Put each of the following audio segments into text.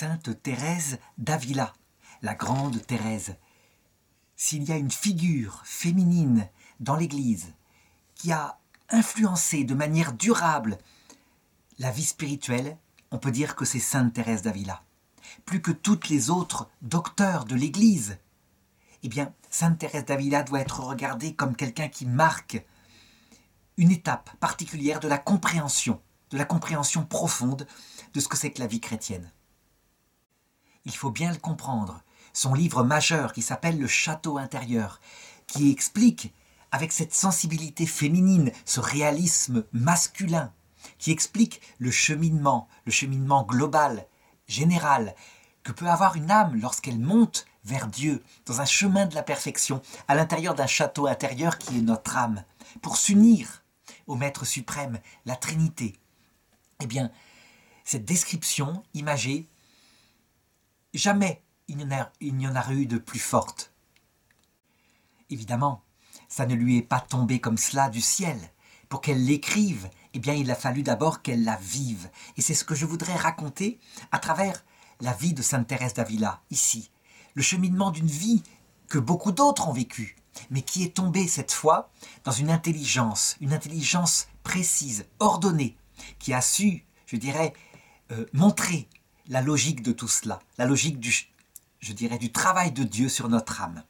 Sainte Thérèse d'Avila, la grande Thérèse. S'il y a une figure féminine dans l'Église qui a influencé de manière durable la vie spirituelle, on peut dire que c'est Sainte Thérèse d'Avila. Plus que toutes les autres docteurs de l'Église, eh bien, Sainte Thérèse d'Avila doit être regardée comme quelqu'un qui marque une étape particulière de la compréhension profonde de ce que c'est que la vie chrétienne. Il faut bien le comprendre. Son livre majeur qui s'appelle « Le château intérieur » qui explique avec cette sensibilité féminine, ce réalisme masculin, qui explique le cheminement global, général, que peut avoir une âme lorsqu'elle monte vers Dieu, dans un chemin de la perfection, à l'intérieur d'un château intérieur qui est notre âme, pour s'unir au Maître suprême, la Trinité. Eh bien, cette description imagée, jamais il n'y en a eu de plus forte. Évidemment, ça ne lui est pas tombé comme cela du ciel. Pour qu'elle l'écrive, eh bien, il a fallu d'abord qu'elle la vive. Et c'est ce que je voudrais raconter à travers la vie de Sainte Thérèse d'Avila, ici. Le cheminement d'une vie que beaucoup d'autres ont vécue, mais qui est tombée cette fois dans une intelligence précise, ordonnée, qui a su, je dirais, montrer la logique de tout cela, la logique du travail de Dieu sur notre âme.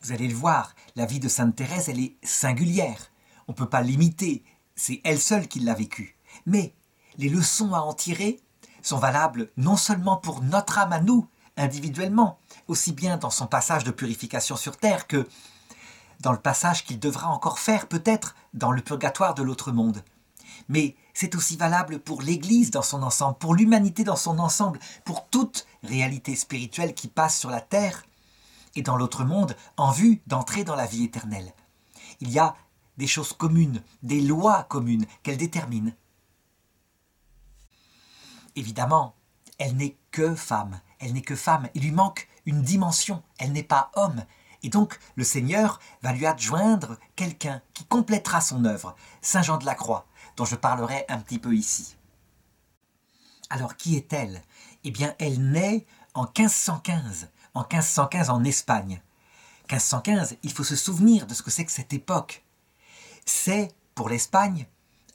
Vous allez le voir, la vie de Sainte Thérèse, elle est singulière. On ne peut pas l'imiter, c'est elle seule qui l'a vécue. Mais les leçons à en tirer sont valables non seulement pour notre âme à nous, individuellement, aussi bien dans son passage de purification sur terre que dans le passage qu'il devra encore faire peut-être dans le purgatoire de l'autre monde. Mais c'est aussi valable pour l'Église dans son ensemble, pour l'humanité dans son ensemble, pour toute réalité spirituelle qui passe sur la terre et dans l'autre monde en vue d'entrer dans la vie éternelle. Il y a des choses communes, des lois communes qu'elle détermine. Évidemment, elle n'est que femme. Elle n'est que femme, il lui manque une dimension, elle n'est pas homme. Et donc, le Seigneur va lui adjoindre quelqu'un qui complétera son œuvre, Saint Jean de la Croix, dont je parlerai un petit peu ici. Alors, qui est-elle ? Eh bien, elle naît en 1515, en Espagne. 1515, il faut se souvenir de ce que c'est que cette époque. C'est, pour l'Espagne,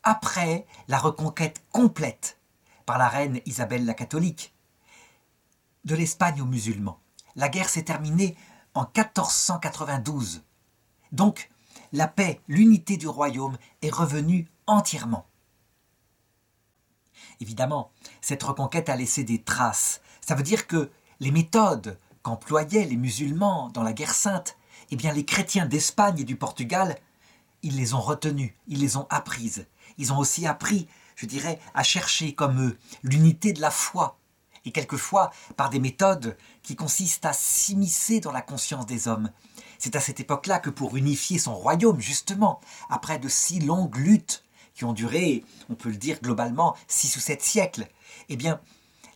après la reconquête complète par la reine Isabelle la Catholique, de l'Espagne aux musulmans. La guerre s'est terminée en 1492. Donc, la paix, l'unité du royaume est revenue entièrement. Évidemment, cette reconquête a laissé des traces. Ça veut dire que les méthodes qu'employaient les musulmans dans la guerre sainte, eh bien, les chrétiens d'Espagne et du Portugal, ils les ont retenues, ils les ont apprises. Ils ont aussi appris, je dirais, à chercher comme eux l'unité de la foi, et quelquefois par des méthodes qui consistent à s'immiscer dans la conscience des hommes. C'est à cette époque-là que pour unifier son royaume, justement, après de si longues luttes qui ont duré, on peut le dire globalement, 6 ou 7 siècles, eh bien,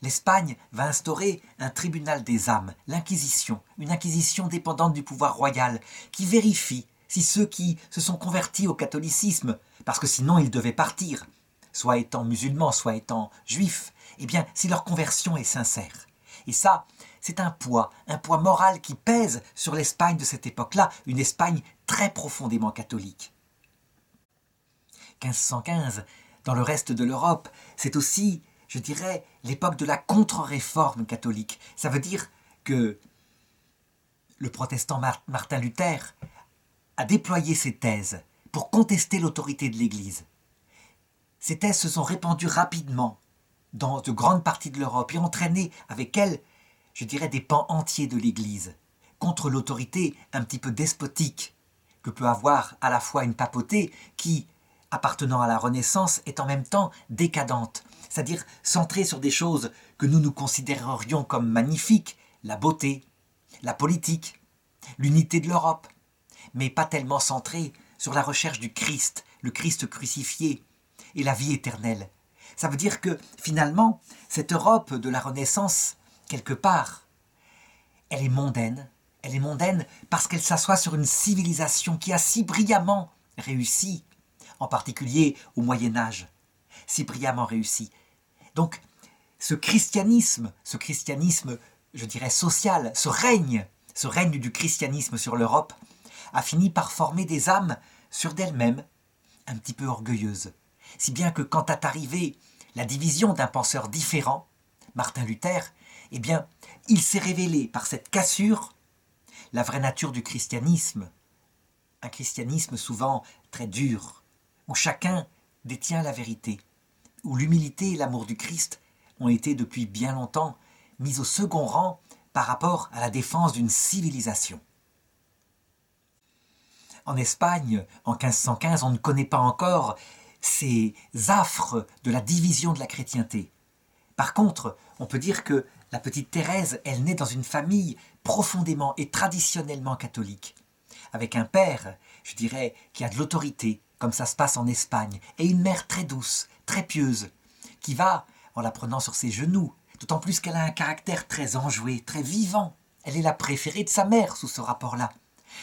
l'Espagne va instaurer un tribunal des âmes, l'Inquisition, une inquisition dépendante du pouvoir royal, qui vérifie si ceux qui se sont convertis au catholicisme, parce que sinon ils devaient partir, soit étant musulmans, soit étant juifs, eh bien, si leur conversion est sincère. Et ça, c'est un poids moral qui pèse sur l'Espagne de cette époque-là, une Espagne très profondément catholique. 1515, dans le reste de l'Europe, c'est aussi, je dirais, l'époque de la contre-réforme catholique. Ça veut dire que le protestant Martin Luther a déployé ses thèses pour contester l'autorité de l'Église. Ces thèses se sont répandues rapidement dans de grandes parties de l'Europe et entraîné avec elle, je dirais, des pans entiers de l'Église, contre l'autorité un petit peu despotique que peut avoir à la fois une papauté qui, appartenant à la Renaissance, est en même temps décadente, c'est-à-dire centrée sur des choses que nous considérerions comme magnifiques, la beauté, la politique, l'unité de l'Europe, mais pas tellement centrée sur la recherche du Christ, le Christ crucifié et la vie éternelle. Ça veut dire que, finalement, cette Europe de la Renaissance, quelque part, elle est mondaine. Elle est mondaine parce qu'elle s'assoit sur une civilisation qui a si brillamment réussi, en particulier au Moyen-Âge. Si brillamment réussi. Donc, ce christianisme, je dirais social, ce règne du christianisme sur l'Europe, a fini par former des âmes sur d'elles-mêmes, un petit peu orgueilleuses. Si bien que quand est arrivée la division d'un penseur différent, Martin Luther, eh bien, il s'est révélé par cette cassure la vraie nature du christianisme. Un christianisme souvent très dur, où chacun détient la vérité, où l'humilité et l'amour du Christ ont été depuis bien longtemps mis au second rang par rapport à la défense d'une civilisation. En Espagne, en 1515, on ne connaît pas encore ces affres de la division de la chrétienté. Par contre, on peut dire que la petite Thérèse, elle naît dans une famille profondément et traditionnellement catholique, avec un père, je dirais, qui a de l'autorité, comme ça se passe en Espagne, et une mère très douce, très pieuse, qui va, en la prenant sur ses genoux, d'autant plus qu'elle a un caractère très enjoué, très vivant. Elle est la préférée de sa mère sous ce rapport-là.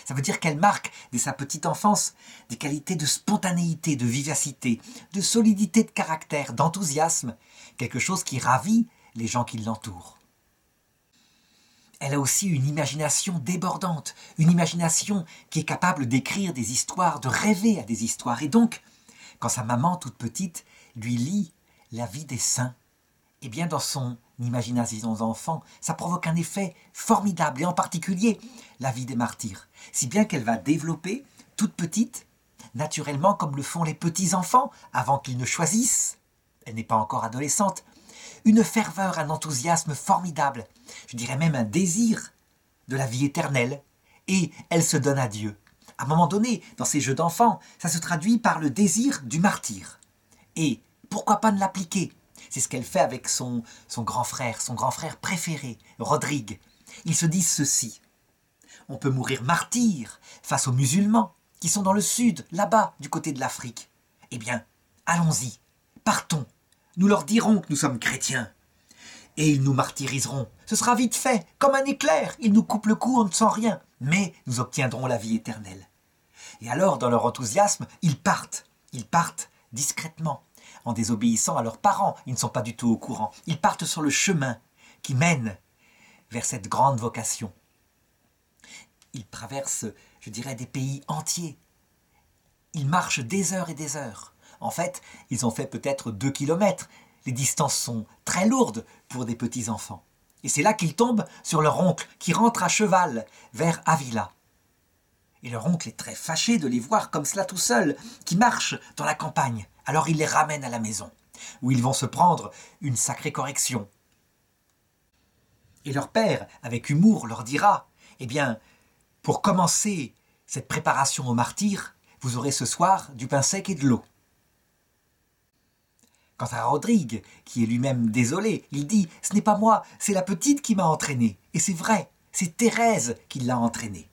Ça veut dire qu'elle marque, dès sa petite enfance, des qualités de spontanéité, de vivacité, de solidité de caractère, d'enthousiasme, quelque chose qui ravit les gens qui l'entourent. Elle a aussi une imagination débordante, une imagination qui est capable d'écrire des histoires, de rêver à des histoires. Et donc, quand sa maman, toute petite, lui lit la vie des saints, eh bien dans son imagination d'enfant, ça provoque un effet formidable, et en particulier la vie des martyrs. Si bien qu'elle va développer, toute petite, naturellement comme le font les petits-enfants, avant qu'ils ne choisissent, elle n'est pas encore adolescente, une ferveur, un enthousiasme formidable, je dirais même un désir de la vie éternelle, et elle se donne à Dieu. À un moment donné, dans ces jeux d'enfants, ça se traduit par le désir du martyr. Et pourquoi pas ne l'appliquer ? C'est ce qu'elle fait avec son grand frère préféré, Rodrigue. Ils se disent ceci: on peut mourir martyr face aux musulmans qui sont dans le sud, là-bas, du côté de l'Afrique. Eh bien, allons-y, partons. Nous leur dirons que nous sommes chrétiens. Et ils nous martyriseront. Ce sera vite fait, comme un éclair. Ils nous coupent le cou, on ne sent rien. Mais nous obtiendrons la vie éternelle. Et alors, dans leur enthousiasme, ils partent discrètement, en désobéissant à leurs parents. Ils ne sont pas du tout au courant. Ils partent sur le chemin qui mène vers cette grande vocation. Ils traversent, je dirais, des pays entiers. Ils marchent des heures et des heures. En fait, ils ont fait peut-être 2 kilomètres. Les distances sont très lourdes pour des petits-enfants. Et c'est là qu'ils tombent sur leur oncle, qui rentre à cheval vers Avila. Et leur oncle est très fâché de les voir comme cela tout seuls, qui marchent dans la campagne. Alors il les ramène à la maison, où ils vont se prendre une sacrée correction. Et leur père, avec humour, leur dira: « Eh bien, pour commencer cette préparation au martyr, vous aurez ce soir du pain sec et de l'eau. » Quant à Rodrigue, qui est lui-même désolé, il dit « Ce n'est pas moi, c'est la petite qui m'a entraîné. » Et c'est vrai, c'est Thérèse qui l'a entraîné.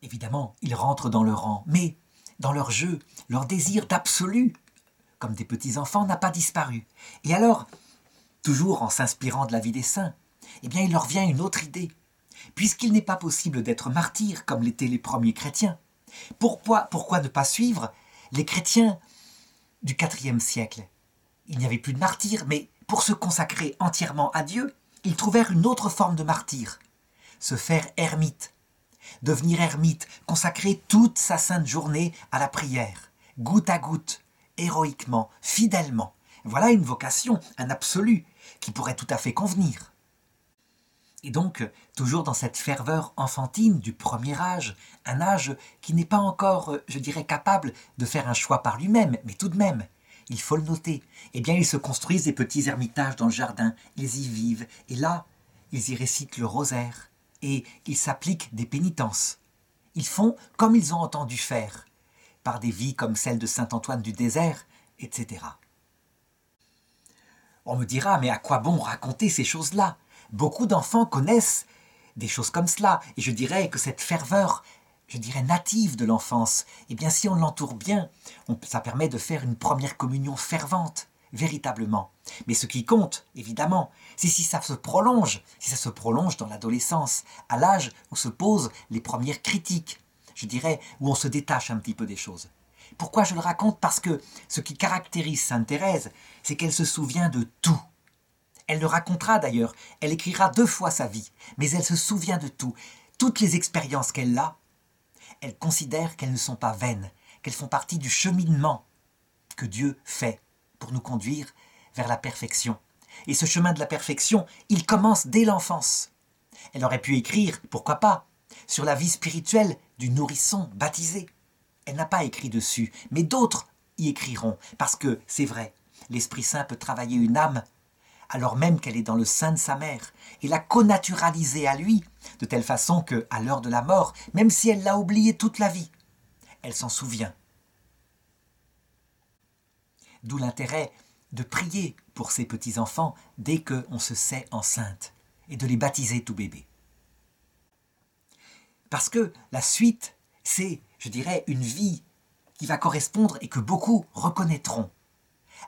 Évidemment, ils rentrent dans leur rang, mais dans leur jeu, leur désir d'absolu, comme des petits-enfants, n'a pas disparu. Et alors, toujours en s'inspirant de la vie des saints, eh bien, il leur vient une autre idée. Puisqu'il n'est pas possible d'être martyr comme l'étaient les premiers chrétiens, pourquoi ne pas suivre les chrétiens du IVe siècle? Il n'y avait plus de martyrs, mais pour se consacrer entièrement à Dieu, ils trouvèrent une autre forme de martyr: se faire ermite. Devenir ermite, consacrer toute sa sainte journée à la prière, goutte à goutte, héroïquement, fidèlement. Voilà une vocation, un absolu, qui pourrait tout à fait convenir. Et donc, toujours dans cette ferveur enfantine du premier âge, un âge qui n'est pas encore, je dirais, capable de faire un choix par lui-même, mais tout de même, il faut le noter, eh bien, ils se construisent des petits ermitages dans le jardin, ils y vivent, et là, ils y récitent le rosaire, et ils s'appliquent des pénitences. Ils font comme ils ont entendu faire, par des vies comme celle de saint Antoine du désert, etc. On me dira, mais à quoi bon raconter ces choses-là ? Beaucoup d'enfants connaissent des choses comme cela, et je dirais que cette ferveur, je dirais native de l'enfance, eh bien si on l'entoure bien, ça permet de faire une première communion fervente, véritablement. Mais ce qui compte, évidemment, c'est si ça se prolonge dans l'adolescence, à l'âge où se posent les premières critiques, je dirais, où on se détache un petit peu des choses. Pourquoi je le raconte? Parce que ce qui caractérise Sainte Thérèse, c'est qu'elle se souvient de tout. Elle le racontera d'ailleurs, elle écrira 2 fois sa vie, mais elle se souvient de tout. Toutes les expériences qu'elle a, elle considère qu'elles ne sont pas vaines, qu'elles font partie du cheminement que Dieu fait pour nous conduire vers la perfection. Et ce chemin de la perfection, il commence dès l'enfance. Elle aurait pu écrire, pourquoi pas, sur la vie spirituelle du nourrisson baptisé. Elle n'a pas écrit dessus, mais d'autres y écriront, parce que, c'est vrai, l'Esprit Saint peut travailler une âme, alors même qu'elle est dans le sein de sa mère, et la connaturaliser à lui, de telle façon que, à l'heure de la mort, même si elle l'a oubliée toute la vie, elle s'en souvient. D'où l'intérêt de prier pour ses petits-enfants dès qu'on se sait enceinte, et de les baptiser tout bébé. Parce que la suite, c'est, je dirais, une vie qui va correspondre et que beaucoup reconnaîtront.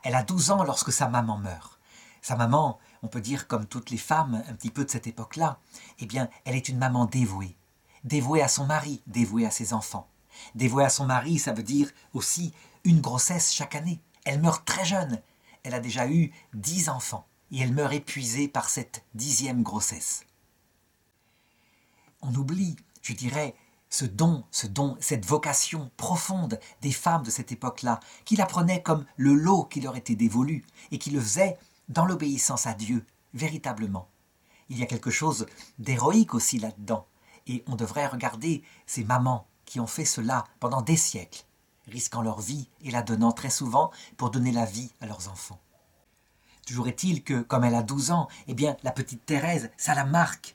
Elle a 12 ans lorsque sa maman meurt. Sa maman, on peut dire comme toutes les femmes un petit peu de cette époque-là, eh bien, elle est une maman dévouée. Dévouée à son mari, dévouée à ses enfants. Dévouée à son mari, ça veut dire aussi une grossesse chaque année. Elle meurt très jeune. Elle a déjà eu 10 enfants et elle meurt épuisée par cette 10e grossesse. On oublie, je dirais, ce don, cette vocation profonde des femmes de cette époque-là, qui la prenaient comme le lot qui leur était dévolu et qui le faisaient dans l'obéissance à Dieu, véritablement. Il y a quelque chose d'héroïque aussi là-dedans, et on devrait regarder ces mamans qui ont fait cela pendant des siècles, risquant leur vie et la donnant très souvent pour donner la vie à leurs enfants. Toujours est-il que, comme elle a 12 ans, eh bien, la petite Thérèse, ça la marque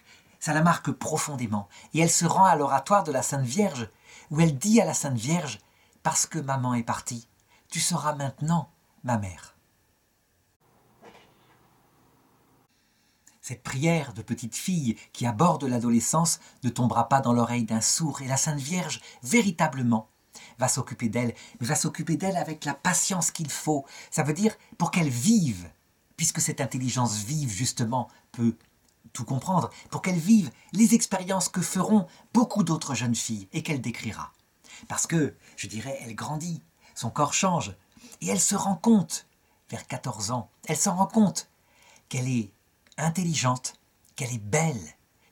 profondément, et elle se rend à l'oratoire de la Sainte Vierge, où elle dit à la Sainte Vierge, « Parce que maman est partie, tu seras maintenant ma mère. » Cette prière de petite fille qui aborde l'adolescence ne tombera pas dans l'oreille d'un sourd et la Sainte Vierge, véritablement, va s'occuper d'elle, mais va s'occuper d'elle avec la patience qu'il faut. Ça veut dire pour qu'elle vive, puisque cette intelligence vive, justement, peut tout comprendre, pour qu'elle vive les expériences que feront beaucoup d'autres jeunes filles et qu'elle décrira. Parce que, je dirais, elle grandit, son corps change et elle se rend compte, vers 14 ans, elle s'en rend compte qu'elle est intelligente, qu'elle est belle,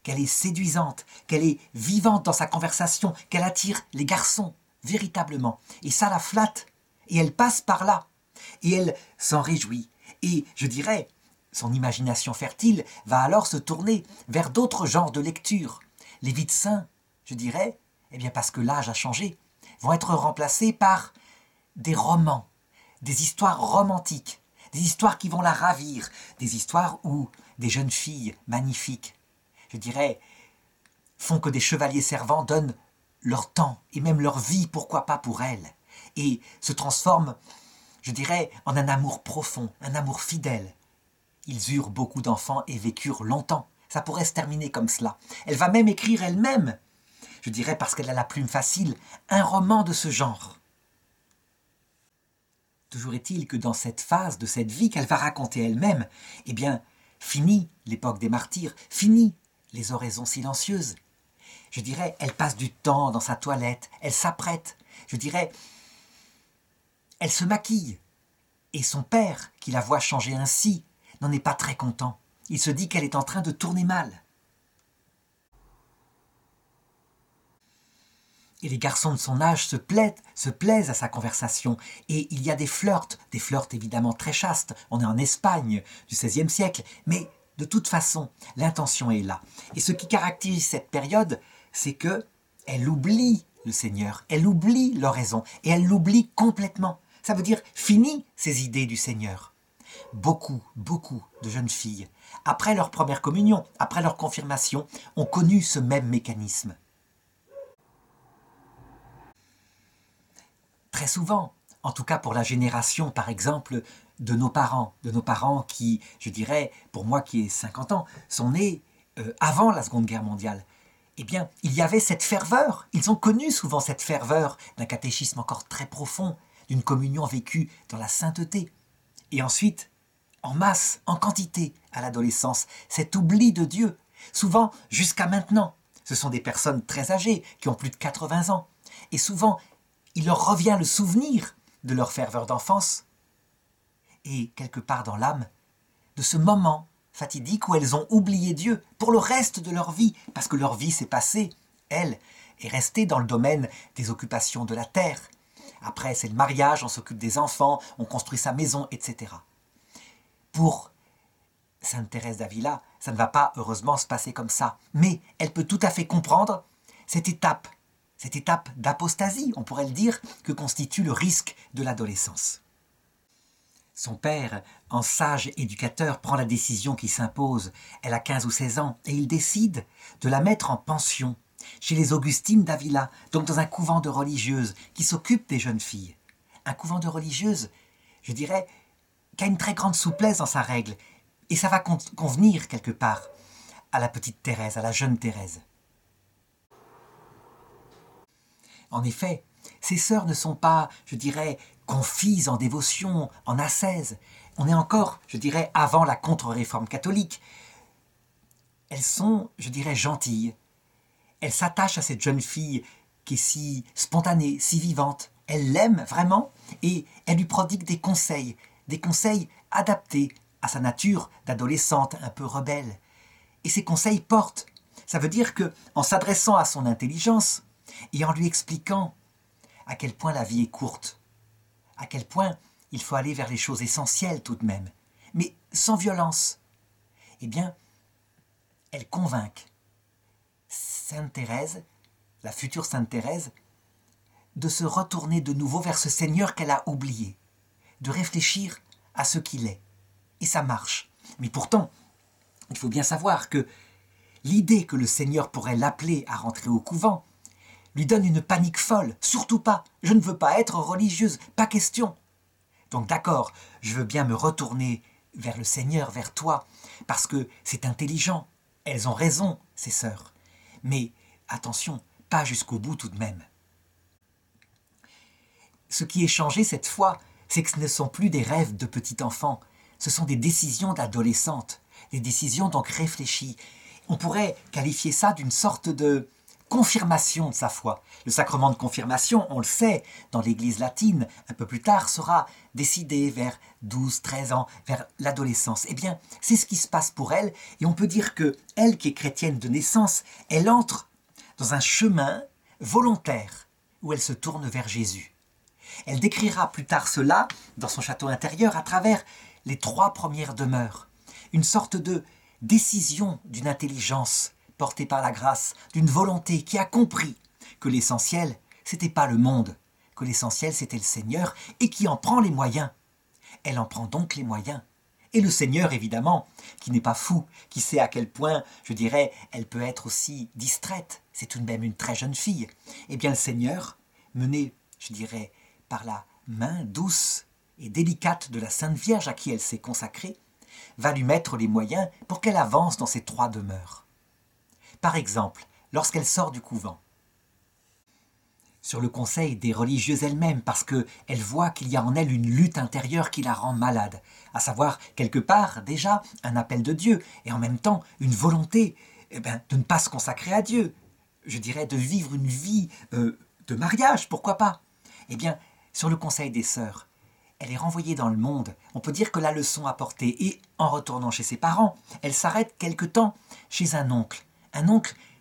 qu'elle est séduisante, qu'elle est vivante dans sa conversation, qu'elle attire les garçons, véritablement. Et ça la flatte, et elle passe par là, et elle s'en réjouit. Et, je dirais, son imagination fertile va alors se tourner vers d'autres genres de lecture. Les vies de saints, je dirais, eh bien parce que l'âge a changé, vont être remplacés par des romans, des histoires romantiques, des histoires qui vont la ravir, des histoires où des jeunes filles magnifiques, je dirais, font que des chevaliers servants donnent leur temps et même leur vie, pourquoi pas pour elles, et se transforment, je dirais, en un amour profond, un amour fidèle. Ils eurent beaucoup d'enfants et vécurent longtemps. Ça pourrait se terminer comme cela. Elle va même écrire elle-même, je dirais parce qu'elle a la plume facile, un roman de ce genre. Toujours est-il que dans cette phase de cette vie qu'elle va raconter elle-même, eh bien, finit l'époque des martyrs, finit les oraisons silencieuses. Je dirais, elle passe du temps dans sa toilette, elle s'apprête, je dirais, elle se maquille. Et son père, qui la voit changer ainsi, n'en est pas très content. Il se dit qu'elle est en train de tourner mal. Et les garçons de son âge se plaisent à sa conversation. Et il y a des flirts évidemment très chastes. On est en Espagne du XVIe siècle. Mais de toute façon, l'intention est là. Et ce qui caractérise cette période, c'est qu'elle oublie le Seigneur. Elle oublie l'oraison. Et elle l'oublie complètement. Ça veut dire, fini ces idées du Seigneur. Beaucoup de jeunes filles, après leur première communion, après leur confirmation, ont connu ce même mécanisme. Très souvent, en tout cas pour la génération, par exemple, de nos parents qui, je dirais, pour moi qui ai 50 ans, sont nés avant la Seconde Guerre mondiale, eh bien, il y avait cette ferveur, ils ont connu souvent cette ferveur d'un catéchisme encore très profond, d'une communion vécue dans la sainteté. Et ensuite, en masse, en quantité, à l'adolescence, cet oubli de Dieu, souvent jusqu'à maintenant. Ce sont des personnes très âgées, qui ont plus de 80 ans, et souvent il leur revient le souvenir de leur ferveur d'enfance et, quelque part dans l'âme, de ce moment fatidique où elles ont oublié Dieu pour le reste de leur vie, parce que leur vie s'est passée, elle, est restée dans le domaine des occupations de la terre. Après, c'est le mariage, on s'occupe des enfants, on construit sa maison, etc. Pour Sainte Thérèse d'Avila, ça ne va pas heureusement se passer comme ça, mais elle peut tout à fait comprendre cette étape d'apostasie, on pourrait le dire, que constitue le risque de l'adolescence. Son père, en sage éducateur, prend la décision qui s'impose. Elle a 15 ou 16 ans et il décide de la mettre en pension chez les Augustines d'Avila, donc dans un couvent de religieuses qui s'occupe des jeunes filles. Un couvent de religieuses, je dirais, qui a une très grande souplesse dans sa règle. Et ça va convenir quelque part à la petite Thérèse, à la jeune Thérèse. En effet, ces sœurs ne sont pas, je dirais, confises en dévotion, en ascèse. On est encore, je dirais, avant la contre-réforme catholique. Elles sont, je dirais, gentilles. Elles s'attachent à cette jeune fille qui est si spontanée, si vivante. Elles l'aiment vraiment et elles lui prodiguent des conseils adaptés à sa nature d'adolescente un peu rebelle. Et ces conseils portent. Ça veut dire qu'en s'adressant à son intelligence et en lui expliquant à quel point la vie est courte, à quel point il faut aller vers les choses essentielles tout de même, mais sans violence, eh bien, elle convainc Sainte Thérèse, la future Sainte Thérèse, de se retourner de nouveau vers ce Seigneur qu'elle a oublié, de réfléchir à ce qu'il est. Et ça marche. Mais pourtant, il faut bien savoir que l'idée que le Seigneur pourrait l'appeler à rentrer au couvent lui donne une panique folle. Surtout pas. Je ne veux pas être religieuse. Pas question. Donc d'accord, je veux bien me retourner vers le Seigneur, vers toi, parce que c'est intelligent. Elles ont raison, ces sœurs. Mais attention, pas jusqu'au bout tout de même. Ce qui est changé cette fois, c'est que ce ne sont plus des rêves de petit enfant. Ce sont des décisions d'adolescentes, des décisions donc réfléchies. On pourrait qualifier ça d'une sorte de confirmation de sa foi. Le sacrement de confirmation, on le sait, dans l'Église latine, un peu plus tard, sera décidé vers 12, 13 ans, vers l'adolescence. Eh bien, c'est ce qui se passe pour elle, et on peut dire que elle, qui est chrétienne de naissance, elle entre dans un chemin volontaire où elle se tourne vers Jésus. Elle décrira plus tard cela dans son château intérieur à travers les 3 premières demeures, une sorte de décision d'une intelligence portée par la grâce, d'une volonté qui a compris que l'essentiel, c'était pas le monde, que l'essentiel, c'était le Seigneur, et qui en prend les moyens. Elle en prend donc les moyens. Et le Seigneur, évidemment, qui n'est pas fou, qui sait à quel point, je dirais, elle peut être aussi distraite, c'est tout de même une très jeune fille. Eh bien, le Seigneur, mené, je dirais, par la main douce et délicate de la Sainte Vierge à qui elle s'est consacrée, va lui mettre les moyens pour qu'elle avance dans ces 3 demeures. Par exemple, lorsqu'elle sort du couvent, sur le conseil des religieuses elles-mêmes, parce qu'elle voit qu'il y a en elle une lutte intérieure qui la rend malade, à savoir, quelque part, déjà, un appel de Dieu, et en même temps, une volonté de ne pas se consacrer à Dieu, je dirais de vivre une vie de mariage, pourquoi pas. Eh bien, sur le conseil des sœurs, elle est renvoyée dans le monde. On peut dire que la leçon apportée, et en retournant chez ses parents, elle s'arrête quelque temps chez un oncle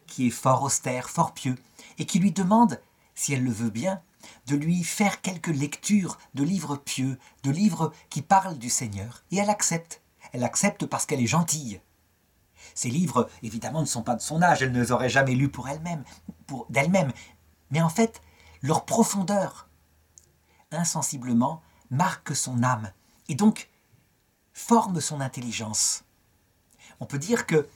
qui est fort austère, fort pieux, et qui lui demande, si elle le veut bien, de lui faire quelques lectures de livres pieux, de livres qui parlent du Seigneur. Et elle accepte. Elle accepte parce qu'elle est gentille. Ces livres, évidemment, ne sont pas de son âge, elle ne les aurait jamais lus pour elle-même, mais en fait, leur profondeur, insensiblement, marque son âme et donc forme son intelligence. On peut dire que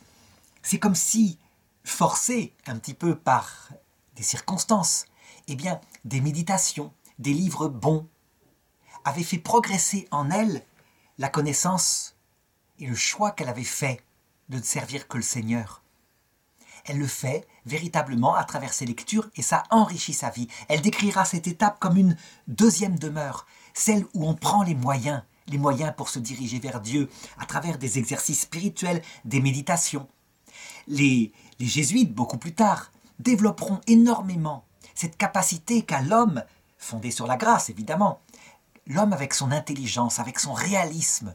c'est comme si, forcée un petit peu par des circonstances, eh bien, des méditations, des livres bons, avaient fait progresser en elle la connaissance et le choix qu'elle avait fait de ne servir que le Seigneur. Elle le fait véritablement à travers ses lectures et ça enrichit sa vie. Elle décrira cette étape comme une 2e demeure, celle où on prend les moyens pour se diriger vers Dieu à travers des exercices spirituels, des méditations. Les jésuites, beaucoup plus tard, développeront énormément cette capacité qu'a l'homme fondée sur la grâce évidemment, l'homme avec son intelligence, avec son réalisme,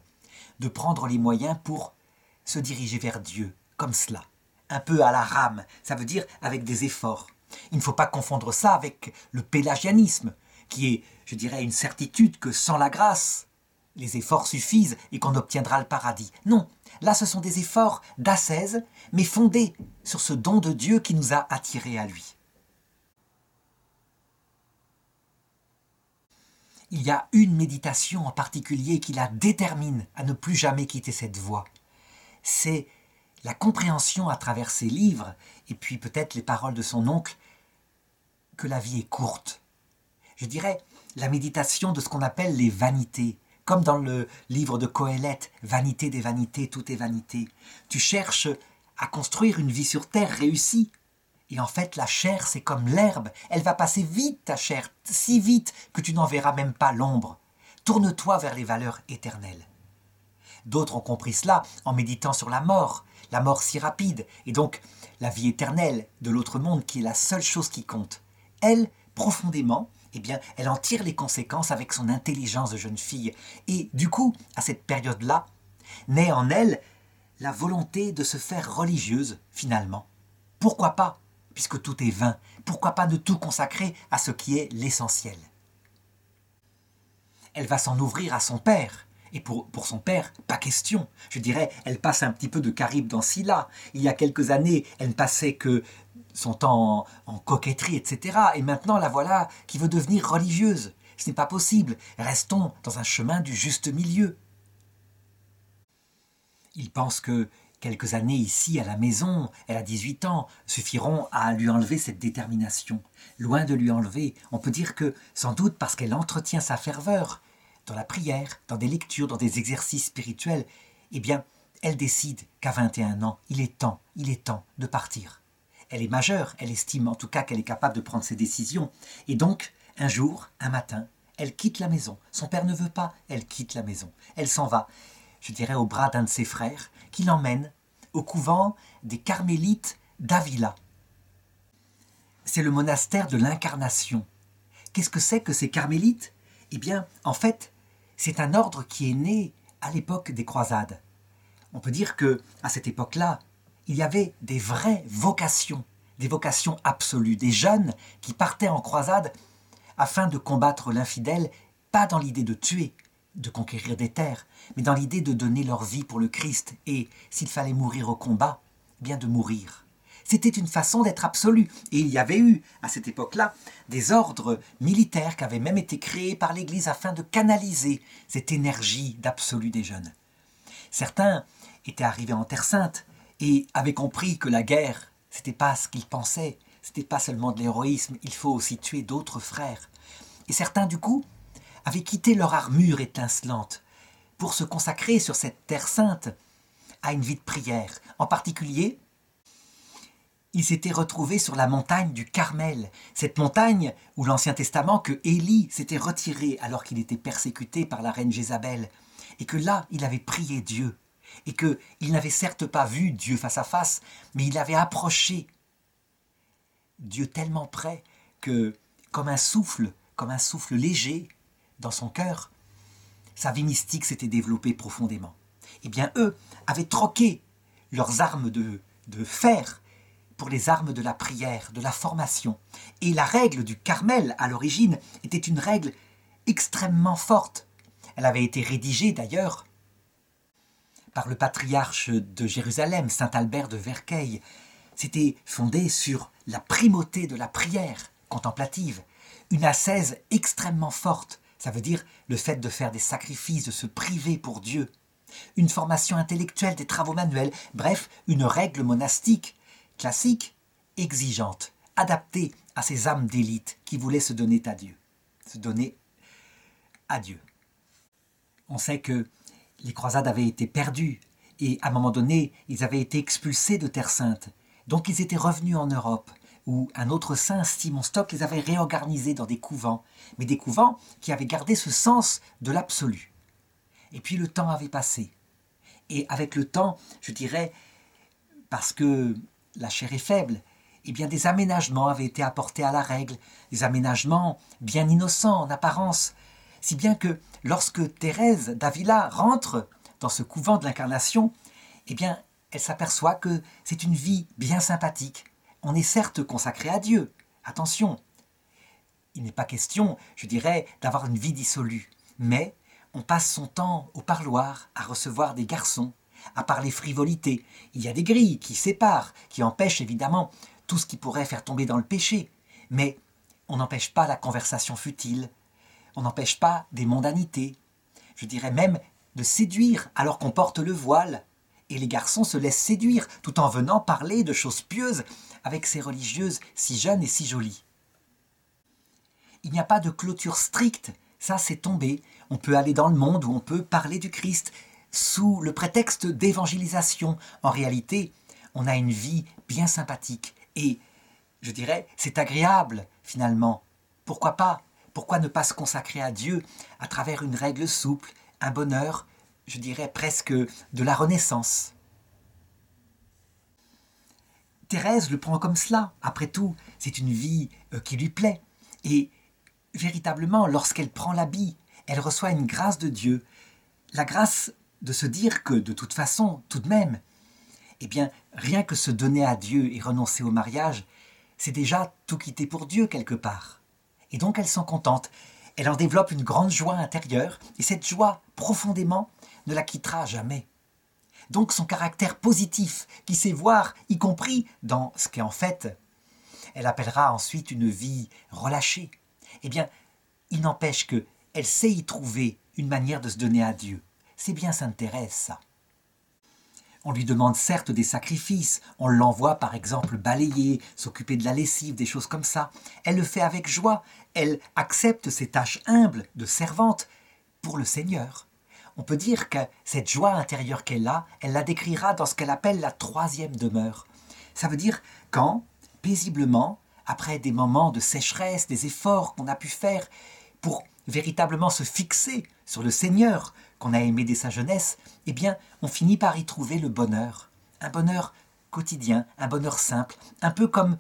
de prendre les moyens pour se diriger vers Dieu, comme cela, un peu à la rame, ça veut dire avec des efforts. Il ne faut pas confondre ça avec le pélagianisme, qui est, je dirais, une certitude que sans la grâce, les efforts suffisent et qu'on obtiendra le paradis. Non, là ce sont des efforts d'ascèse, mais fondés sur ce don de Dieu qui nous a attirés à lui. Il y a une méditation en particulier qui la détermine à ne plus jamais quitter cette voie. C'est la compréhension à travers ses livres, et puis peut-être les paroles de son oncle, que la vie est courte. Je dirais la méditation de ce qu'on appelle les vanités, comme dans le livre de Qohélet, « Vanité des vanités, tout est vanité ». Tu cherches à construire une vie sur terre réussie, et en fait, la chair, c'est comme l'herbe. Elle va passer vite, ta chair, si vite que tu n'en verras même pas l'ombre. Tourne-toi vers les valeurs éternelles. D'autres ont compris cela en méditant sur la mort si rapide, et donc la vie éternelle de l'autre monde qui est la seule chose qui compte. Elle, profondément, eh bien, elle en tire les conséquences avec son intelligence de jeune fille. Et du coup, à cette période-là, naît en elle la volonté de se faire religieuse, finalement. Pourquoi pas ? Puisque tout est vain, pourquoi pas de tout consacrer à ce qui est l'essentiel? Elle va s'en ouvrir à son père, et pour son père, pas question. Je dirais, elle passe un petit peu de Caribe dans Scylla. Il y a quelques années, elle ne passait que son temps en coquetterie, etc. Et maintenant, la voilà qui veut devenir religieuse. Ce n'est pas possible, restons dans un chemin du juste milieu. Il pense que quelques années ici, à la maison, elle a 18 ans, suffiront à lui enlever cette détermination. Loin de lui enlever, on peut dire que, sans doute parce qu'elle entretient sa ferveur, dans la prière, dans des lectures, dans des exercices spirituels, eh bien, elle décide qu'à 21 ans, il est temps de partir. Elle est majeure, elle estime en tout cas qu'elle est capable de prendre ses décisions. Et donc, un jour, un matin, elle quitte la maison. Son père ne veut pas, elle quitte la maison. Elle s'en va, je dirais, au bras d'un de ses frères, qui l'emmène au couvent des Carmélites d'Avila. C'est le monastère de l'Incarnation. Qu'est-ce que c'est que ces Carmélites? Eh bien, en fait, c'est un ordre qui est né à l'époque des croisades. On peut dire que, à cette époque-là, il y avait des vraies vocations, des vocations absolues, des jeunes qui partaient en croisade afin de combattre l'infidèle, pas dans l'idée de tuer, de conquérir des terres, mais dans l'idée de donner leur vie pour le Christ et, s'il fallait mourir au combat, bien de mourir. C'était une façon d'être absolue, et il y avait eu, à cette époque-là, des ordres militaires qui avaient même été créés par l'Église afin de canaliser cette énergie d'absolu des jeunes. Certains étaient arrivés en Terre Sainte et avaient compris que la guerre, c'était pas ce qu'ils pensaient, c'était pas seulement de l'héroïsme, il faut aussi tuer d'autres frères. Et certains, du coup, avaient quitté leur armure étincelante pour se consacrer sur cette terre sainte à une vie de prière. En particulier, ils s'étaient retrouvés sur la montagne du Carmel, cette montagne où l'Ancien Testament que Élie s'était retiré alors qu'il était persécuté par la reine Jézabel, et que là, il avait prié Dieu, et qu'il n'avait certes pas vu Dieu face à face, mais il avait approché Dieu tellement près que, comme un souffle léger, dans son cœur, sa vie mystique s'était développée profondément. Eh bien, eux avaient troqué leurs armes de fer pour les armes de la prière, de la formation. Et la règle du Carmel, à l'origine, était une règle extrêmement forte. Elle avait été rédigée, d'ailleurs, par le patriarche de Jérusalem, Saint Albert de Verceil. C'était fondé sur la primauté de la prière contemplative, une ascèse extrêmement forte. Ça veut dire le fait de faire des sacrifices, de se priver pour Dieu. Une formation intellectuelle, des travaux manuels, bref, une règle monastique, classique, exigeante, adaptée à ces âmes d'élite qui voulaient se donner à Dieu. On sait que les croisades avaient été perdues et à un moment donné, ils avaient été expulsés de Terre Sainte. Donc ils étaient revenus en Europe, où un autre saint, Simon Stock, les avait réorganisés dans des couvents, mais des couvents qui avaient gardé ce sens de l'absolu. Et puis le temps avait passé. Et avec le temps, je dirais, parce que la chair est faible, eh bien, des aménagements avaient été apportés à la règle, des aménagements bien innocents en apparence, si bien que lorsque Thérèse d'Avila rentre dans ce couvent de l'incarnation, eh bien, elle s'aperçoit que c'est une vie bien sympathique. On est certes consacré à Dieu, attention, il n'est pas question, je dirais, d'avoir une vie dissolue, mais on passe son temps au parloir à recevoir des garçons, à parler frivolité. Il y a des grilles qui séparent, qui empêchent évidemment tout ce qui pourrait faire tomber dans le péché, mais on n'empêche pas la conversation futile, on n'empêche pas des mondanités, je dirais même de séduire alors qu'on porte le voile. Et les garçons se laissent séduire tout en venant parler de choses pieuses avec ces religieuses si jeunes et si jolies. Il n'y a pas de clôture stricte, ça c'est tombé. On peut aller dans le monde où on peut parler du Christ sous le prétexte d'évangélisation. En réalité, on a une vie bien sympathique et, je dirais, c'est agréable finalement. Pourquoi pas ? Pourquoi ne pas se consacrer à Dieu à travers une règle souple, un bonheur, je dirais presque de la Renaissance. Thérèse le prend comme cela. Après tout, c'est une vie qui lui plaît. Et véritablement, lorsqu'elle prend l'habit, elle reçoit une grâce de Dieu. La grâce de se dire que, de toute façon, tout de même, eh bien, rien que se donner à Dieu et renoncer au mariage, c'est déjà tout quitter pour Dieu quelque part. Et donc elle s'en contente. Elle en développe une grande joie intérieure, et cette joie, profondément, ne la quittera jamais. Donc son caractère positif, qui sait voir, y compris dans ce qu'est en fait, elle appellera ensuite une vie relâchée. Eh bien, il n'empêche qu'elle sait y trouver une manière de se donner à Dieu. C'est bien Sainte Thérèse, ça. On lui demande certes des sacrifices, on l'envoie par exemple balayer, s'occuper de la lessive, des choses comme ça. Elle le fait avec joie, elle accepte ces tâches humbles de servante pour le Seigneur. On peut dire que cette joie intérieure qu'elle a, elle la décrira dans ce qu'elle appelle la troisième demeure. Ça veut dire quand, paisiblement, après des moments de sécheresse, des efforts qu'on a pu faire pour véritablement se fixer sur le Seigneur, qu'on a aimé dès sa jeunesse, eh bien, on finit par y trouver le bonheur. Un bonheur quotidien, un bonheur simple, un peu comme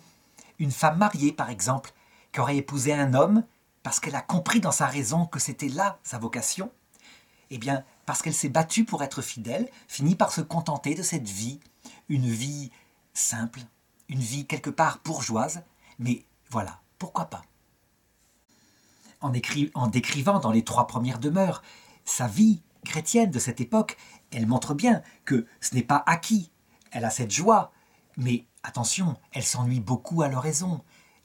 une femme mariée, par exemple, qui aurait épousé un homme parce qu'elle a compris dans sa raison que c'était là sa vocation. Eh bien, parce qu'elle s'est battue pour être fidèle, finit par se contenter de cette vie, une vie simple, une vie quelque part bourgeoise, mais voilà, pourquoi pas. En décrivant dans les trois premières demeures sa vie chrétienne de cette époque, elle montre bien que ce n'est pas acquis. Elle a cette joie, mais attention, elle s'ennuie beaucoup à l'oraison.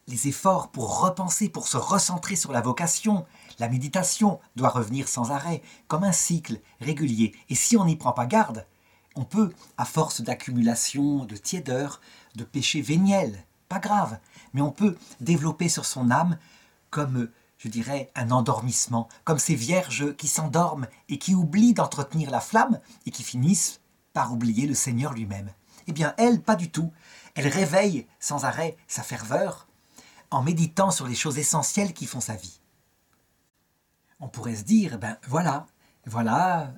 Les efforts pour repenser, pour se recentrer sur la vocation, la méditation doit revenir sans arrêt, comme un cycle régulier. Et si on n'y prend pas garde, on peut, à force d'accumulation, de tiédeur, de péché véniel, pas grave, mais on peut développer sur son âme comme, je dirais, un endormissement, comme ces vierges qui s'endorment et qui oublient d'entretenir la flamme et qui finissent par oublier le Seigneur lui-même. Eh bien, elle, pas du tout. Elle réveille sans arrêt sa ferveur en méditant sur les choses essentielles qui font sa vie. On pourrait se dire, ben voilà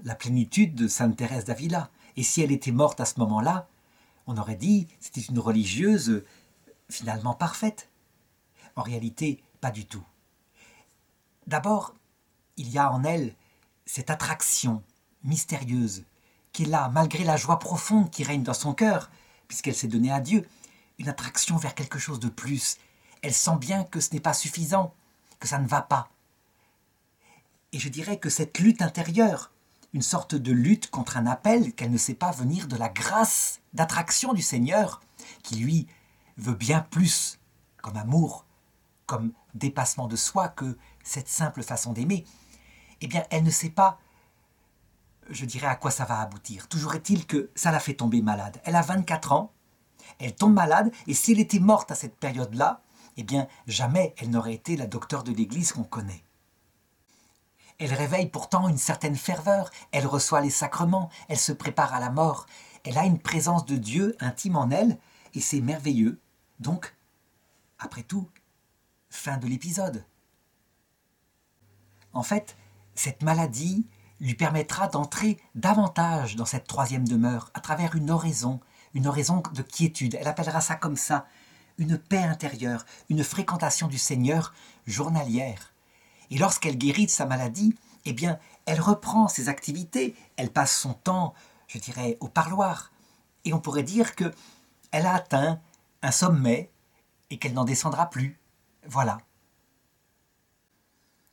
la plénitude de Sainte Thérèse d'Avila. Et si elle était morte à ce moment-là, on aurait dit, c'était une religieuse finalement parfaite. En réalité, pas du tout. D'abord, il y a en elle cette attraction mystérieuse qui est là, malgré la joie profonde qui règne dans son cœur, puisqu'elle s'est donnée à Dieu, une attraction vers quelque chose de plus. Elle sent bien que ce n'est pas suffisant, que ça ne va pas. Et je dirais que cette lutte intérieure, une sorte de lutte contre un appel qu'elle ne sait pas venir de la grâce d'attraction du Seigneur, qui lui veut bien plus, comme amour, comme dépassement de soi que cette simple façon d'aimer, eh bien, elle ne sait pas, je dirais, à quoi ça va aboutir. Toujours est-il que ça la fait tomber malade. Elle a 24 ans, elle tombe malade, et si elle était morte à cette période-là, eh bien, jamais elle n'aurait été la docteure de l'Église qu'on connaît. Elle réveille pourtant une certaine ferveur, elle reçoit les sacrements, elle se prépare à la mort, elle a une présence de Dieu intime en elle, et c'est merveilleux. Donc, après tout, fin de l'épisode. En fait, cette maladie lui permettra d'entrer davantage dans cette troisième demeure à travers une oraison de quiétude. Elle appellera ça comme ça, une paix intérieure, une fréquentation du Seigneur journalière. Et lorsqu'elle guérit de sa maladie, eh bien, elle reprend ses activités, elle passe son temps, je dirais, au parloir. Et on pourrait dire qu'elle a atteint un sommet et qu'elle n'en descendra plus. Voilà.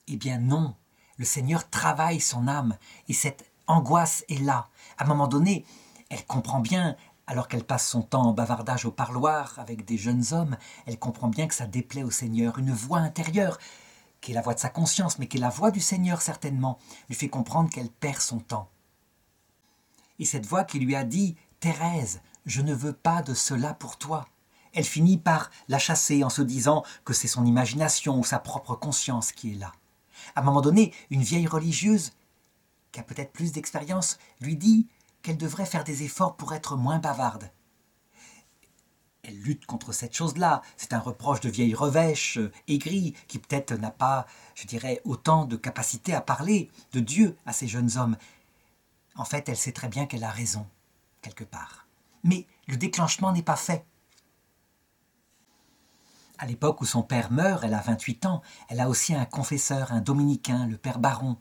Eh bien non, le Seigneur travaille son âme et cette angoisse est là. À un moment donné, elle comprend bien, alors qu'elle passe son temps en bavardage au parloir avec des jeunes hommes, elle comprend bien que ça déplaît au Seigneur. Une voix intérieure, qui est la voix de sa conscience, mais qui est la voix du Seigneur certainement, lui fait comprendre qu'elle perd son temps. Et cette voix qui lui a dit « Thérèse, je ne veux pas de cela pour toi », elle finit par la chasser en se disant que c'est son imagination ou sa propre conscience qui est là. À un moment donné, une vieille religieuse, qui a peut-être plus d'expérience, lui dit qu'elle devrait faire des efforts pour être moins bavarde. Elle lutte contre cette chose-là, c'est un reproche de vieille revêche, aigrie, qui peut-être n'a pas, je dirais, autant de capacité à parler de Dieu à ces jeunes hommes. En fait, elle sait très bien qu'elle a raison, quelque part. Mais le déclenchement n'est pas fait. À l'époque où son père meurt, elle a 28 ans, elle a aussi un confesseur, un dominicain, le Père Baron,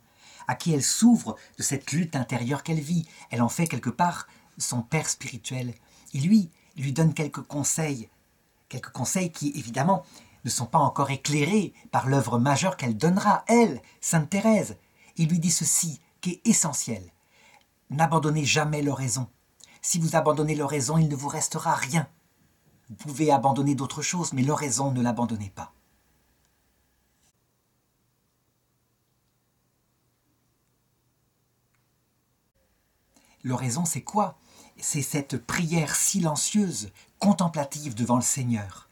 à qui elle s'ouvre de cette lutte intérieure qu'elle vit. Elle en fait quelque part son père spirituel. Et lui, il lui donne quelques conseils qui, évidemment, ne sont pas encore éclairés par l'œuvre majeure qu'elle donnera, elle, Sainte Thérèse. Il lui dit ceci, qui est essentiel. « N'abandonnez jamais l'oraison. Si vous abandonnez l'oraison, il ne vous restera rien. » Vous pouvez abandonner d'autres choses, mais l'oraison, ne l'abandonnez pas. L'oraison, c'est quoi? C'est cette prière silencieuse, contemplative devant le Seigneur.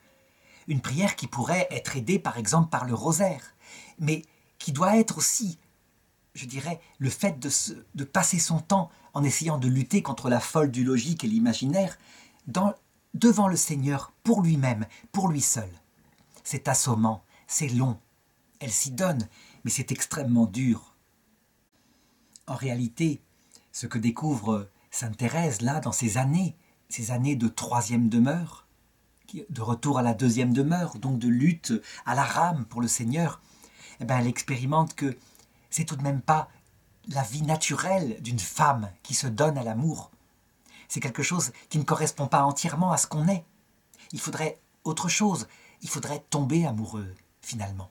Une prière qui pourrait être aidée, par exemple, par le rosaire, mais qui doit être aussi, je dirais, le fait de passer son temps en essayant de lutter contre la folie du logique et l'imaginaire, devant le Seigneur, pour lui-même, pour lui seul. C'est assommant, c'est long. Elle s'y donne, mais c'est extrêmement dur. En réalité, ce que découvre Sainte Thérèse, là, dans ces années de troisième demeure, de retour à la deuxième demeure, donc de lutte à la rame pour le Seigneur, eh bien, elle expérimente que c'est tout de même pas la vie naturelle d'une femme qui se donne à l'amour. C'est quelque chose qui ne correspond pas entièrement à ce qu'on est. Il faudrait autre chose. Il faudrait tomber amoureux, finalement.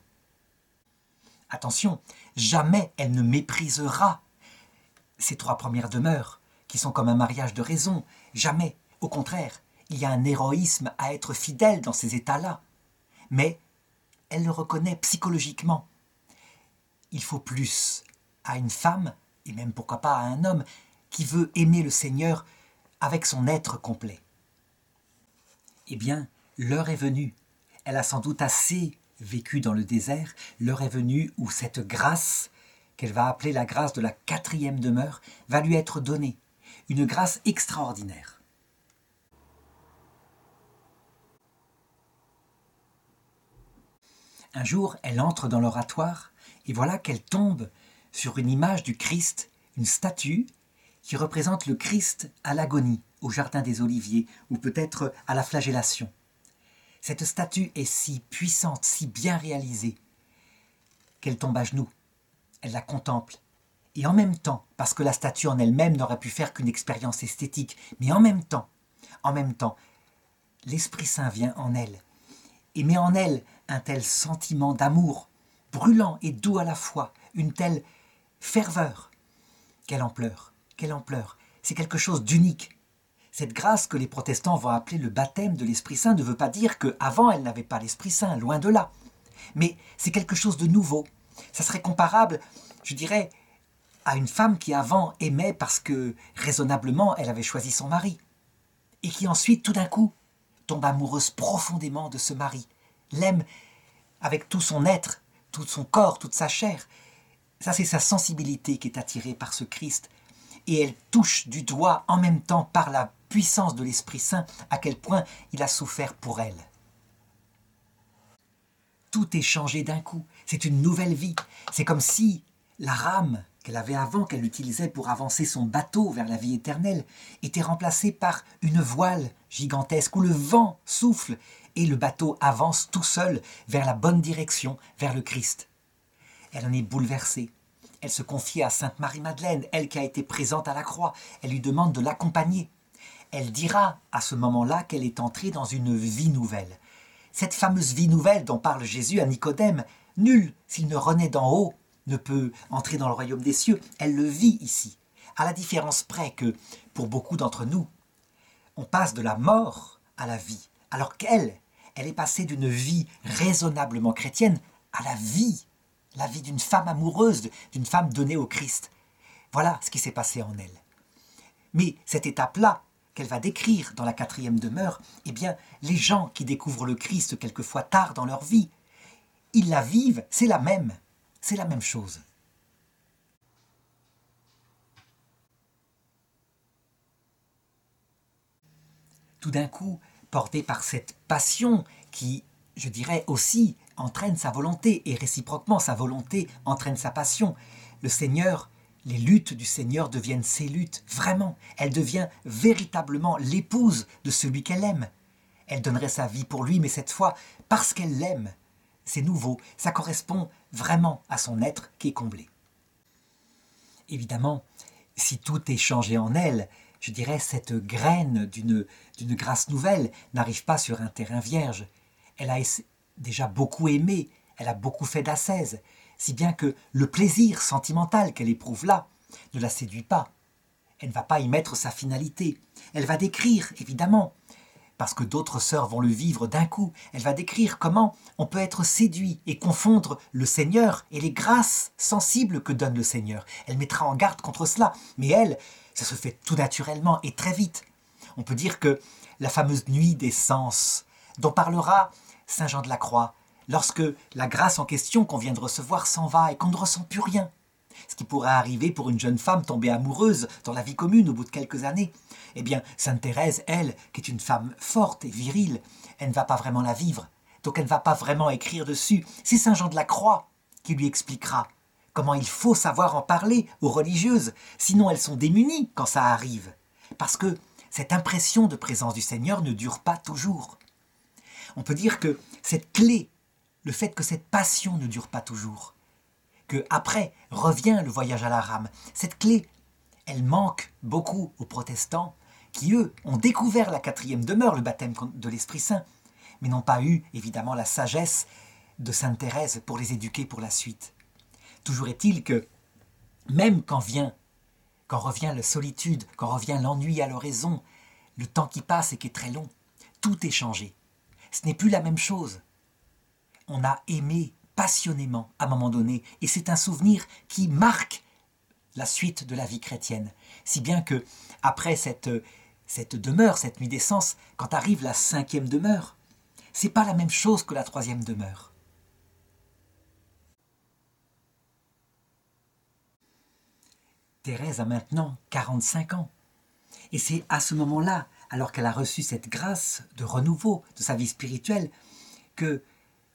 Attention, jamais elle ne méprisera ces trois premières demeures, qui sont comme un mariage de raison. Jamais. Au contraire, il y a un héroïsme à être fidèle dans ces états-là. Mais elle le reconnaît psychologiquement. Il faut plus à une femme, et même pourquoi pas à un homme, qui veut aimer le Seigneur avec son être complet. Eh bien, l'heure est venue. Elle a sans doute assez vécu dans le désert. L'heure est venue où cette grâce, qu'elle va appeler la grâce de la quatrième demeure, va lui être donnée. Une grâce extraordinaire. Un jour, elle entre dans l'oratoire et voilà qu'elle tombe sur une image du Christ, une statue, qui représente le Christ à l'agonie, au jardin des Oliviers, ou peut-être à la flagellation. Cette statue est si puissante, si bien réalisée, qu'elle tombe à genoux. Elle la contemple. Et en même temps, parce que la statue en elle-même n'aurait pu faire qu'une expérience esthétique, mais en même temps, l'Esprit Saint vient en elle, et met en elle un tel sentiment d'amour, brûlant et doux à la fois, une telle ferveur, qu'elle en pleure. C'est quelque chose d'unique. Cette grâce que les protestants vont appeler le baptême de l'Esprit Saint ne veut pas dire qu'avant elle n'avait pas l'Esprit Saint, loin de là. Mais c'est quelque chose de nouveau. Ça serait comparable, je dirais, à une femme qui avant aimait parce que, raisonnablement, elle avait choisi son mari. Et qui ensuite, tout d'un coup, tombe amoureuse profondément de ce mari. L'aime avec tout son être, tout son corps, toute sa chair. Ça, c'est sa sensibilité qui est attirée par ce Christ. Et elle touche du doigt en même temps par la puissance de l'Esprit Saint à quel point il a souffert pour elle. Tout est changé d'un coup, c'est une nouvelle vie. C'est comme si la rame qu'elle avait avant, qu'elle utilisait pour avancer son bateau vers la vie éternelle, était remplacée par une voile gigantesque où le vent souffle et le bateau avance tout seul vers la bonne direction, vers le Christ. Elle en est bouleversée. Elle se confie à Sainte Marie-Madeleine, elle qui a été présente à la croix. Elle lui demande de l'accompagner. Elle dira à ce moment-là qu'elle est entrée dans une vie nouvelle. Cette fameuse vie nouvelle dont parle Jésus à Nicodème, nul, s'il ne renaît d'en haut, ne peut entrer dans le royaume des cieux. Elle le vit ici, à la différence près que, pour beaucoup d'entre nous, on passe de la mort à la vie, alors qu'elle, elle est passée d'une vie raisonnablement chrétienne à la vie d'une femme amoureuse, d'une femme donnée au Christ. Voilà ce qui s'est passé en elle. Mais cette étape-là, qu'elle va décrire dans la quatrième demeure, eh bien, les gens qui découvrent le Christ quelquefois tard dans leur vie, ils la vivent, c'est la même chose. Tout d'un coup, portée par cette passion qui, je dirais aussi, entraîne sa volonté, et réciproquement sa volonté entraîne sa passion, le Seigneur, les luttes du Seigneur deviennent ses luttes, vraiment. Elle devient véritablement l'épouse de celui qu'elle aime. Elle donnerait sa vie pour lui, mais cette fois, parce qu'elle l'aime. C'est nouveau, ça correspond vraiment à son être qui est comblé. Évidemment, si tout est changé en elle, je dirais cette graine d'une grâce nouvelle n'arrive pas sur un terrain vierge. Elle a déjà beaucoup aimé, elle a beaucoup fait d'ascèse, si bien que le plaisir sentimental qu'elle éprouve là ne la séduit pas. Elle ne va pas y mettre sa finalité. Elle va décrire, évidemment, parce que d'autres sœurs vont le vivre d'un coup, elle va décrire comment on peut être séduit et confondre le Seigneur et les grâces sensibles que donne le Seigneur. Elle mettra en garde contre cela, mais elle, ça se fait tout naturellement et très vite. On peut dire que la fameuse nuit des sens, dont parlera Saint Jean de la Croix, lorsque la grâce en question qu'on vient de recevoir s'en va et qu'on ne ressent plus rien. Ce qui pourrait arriver pour une jeune femme tombée amoureuse dans la vie commune au bout de quelques années. Eh bien, Sainte Thérèse, elle, qui est une femme forte et virile, elle ne va pas vraiment la vivre. Donc elle ne va pas vraiment écrire dessus. C'est Saint Jean de la Croix qui lui expliquera comment il faut savoir en parler aux religieuses. Sinon elles sont démunies quand ça arrive. Parce que cette impression de présence du Seigneur ne dure pas toujours. On peut dire que cette clé, le fait que cette passion ne dure pas toujours, que après revient le voyage à la rame, cette clé, elle manque beaucoup aux protestants qui, eux, ont découvert la quatrième demeure, le baptême de l'Esprit Saint, mais n'ont pas eu, évidemment, la sagesse de Sainte Thérèse pour les éduquer pour la suite. Toujours est-il que, même quand revient la solitude, quand revient l'ennui à l'oraison, le temps qui passe et qui est très long, tout est changé. Ce n'est plus la même chose. On a aimé passionnément à un moment donné, et c'est un souvenir qui marque la suite de la vie chrétienne. Si bien que, après cette demeure, cette nuit des sens, quand arrive la cinquième demeure, c'est pas la même chose que la troisième demeure. Thérèse a maintenant 45 ans, et c'est à ce moment-là, alors qu'elle a reçu cette grâce de renouveau de sa vie spirituelle, que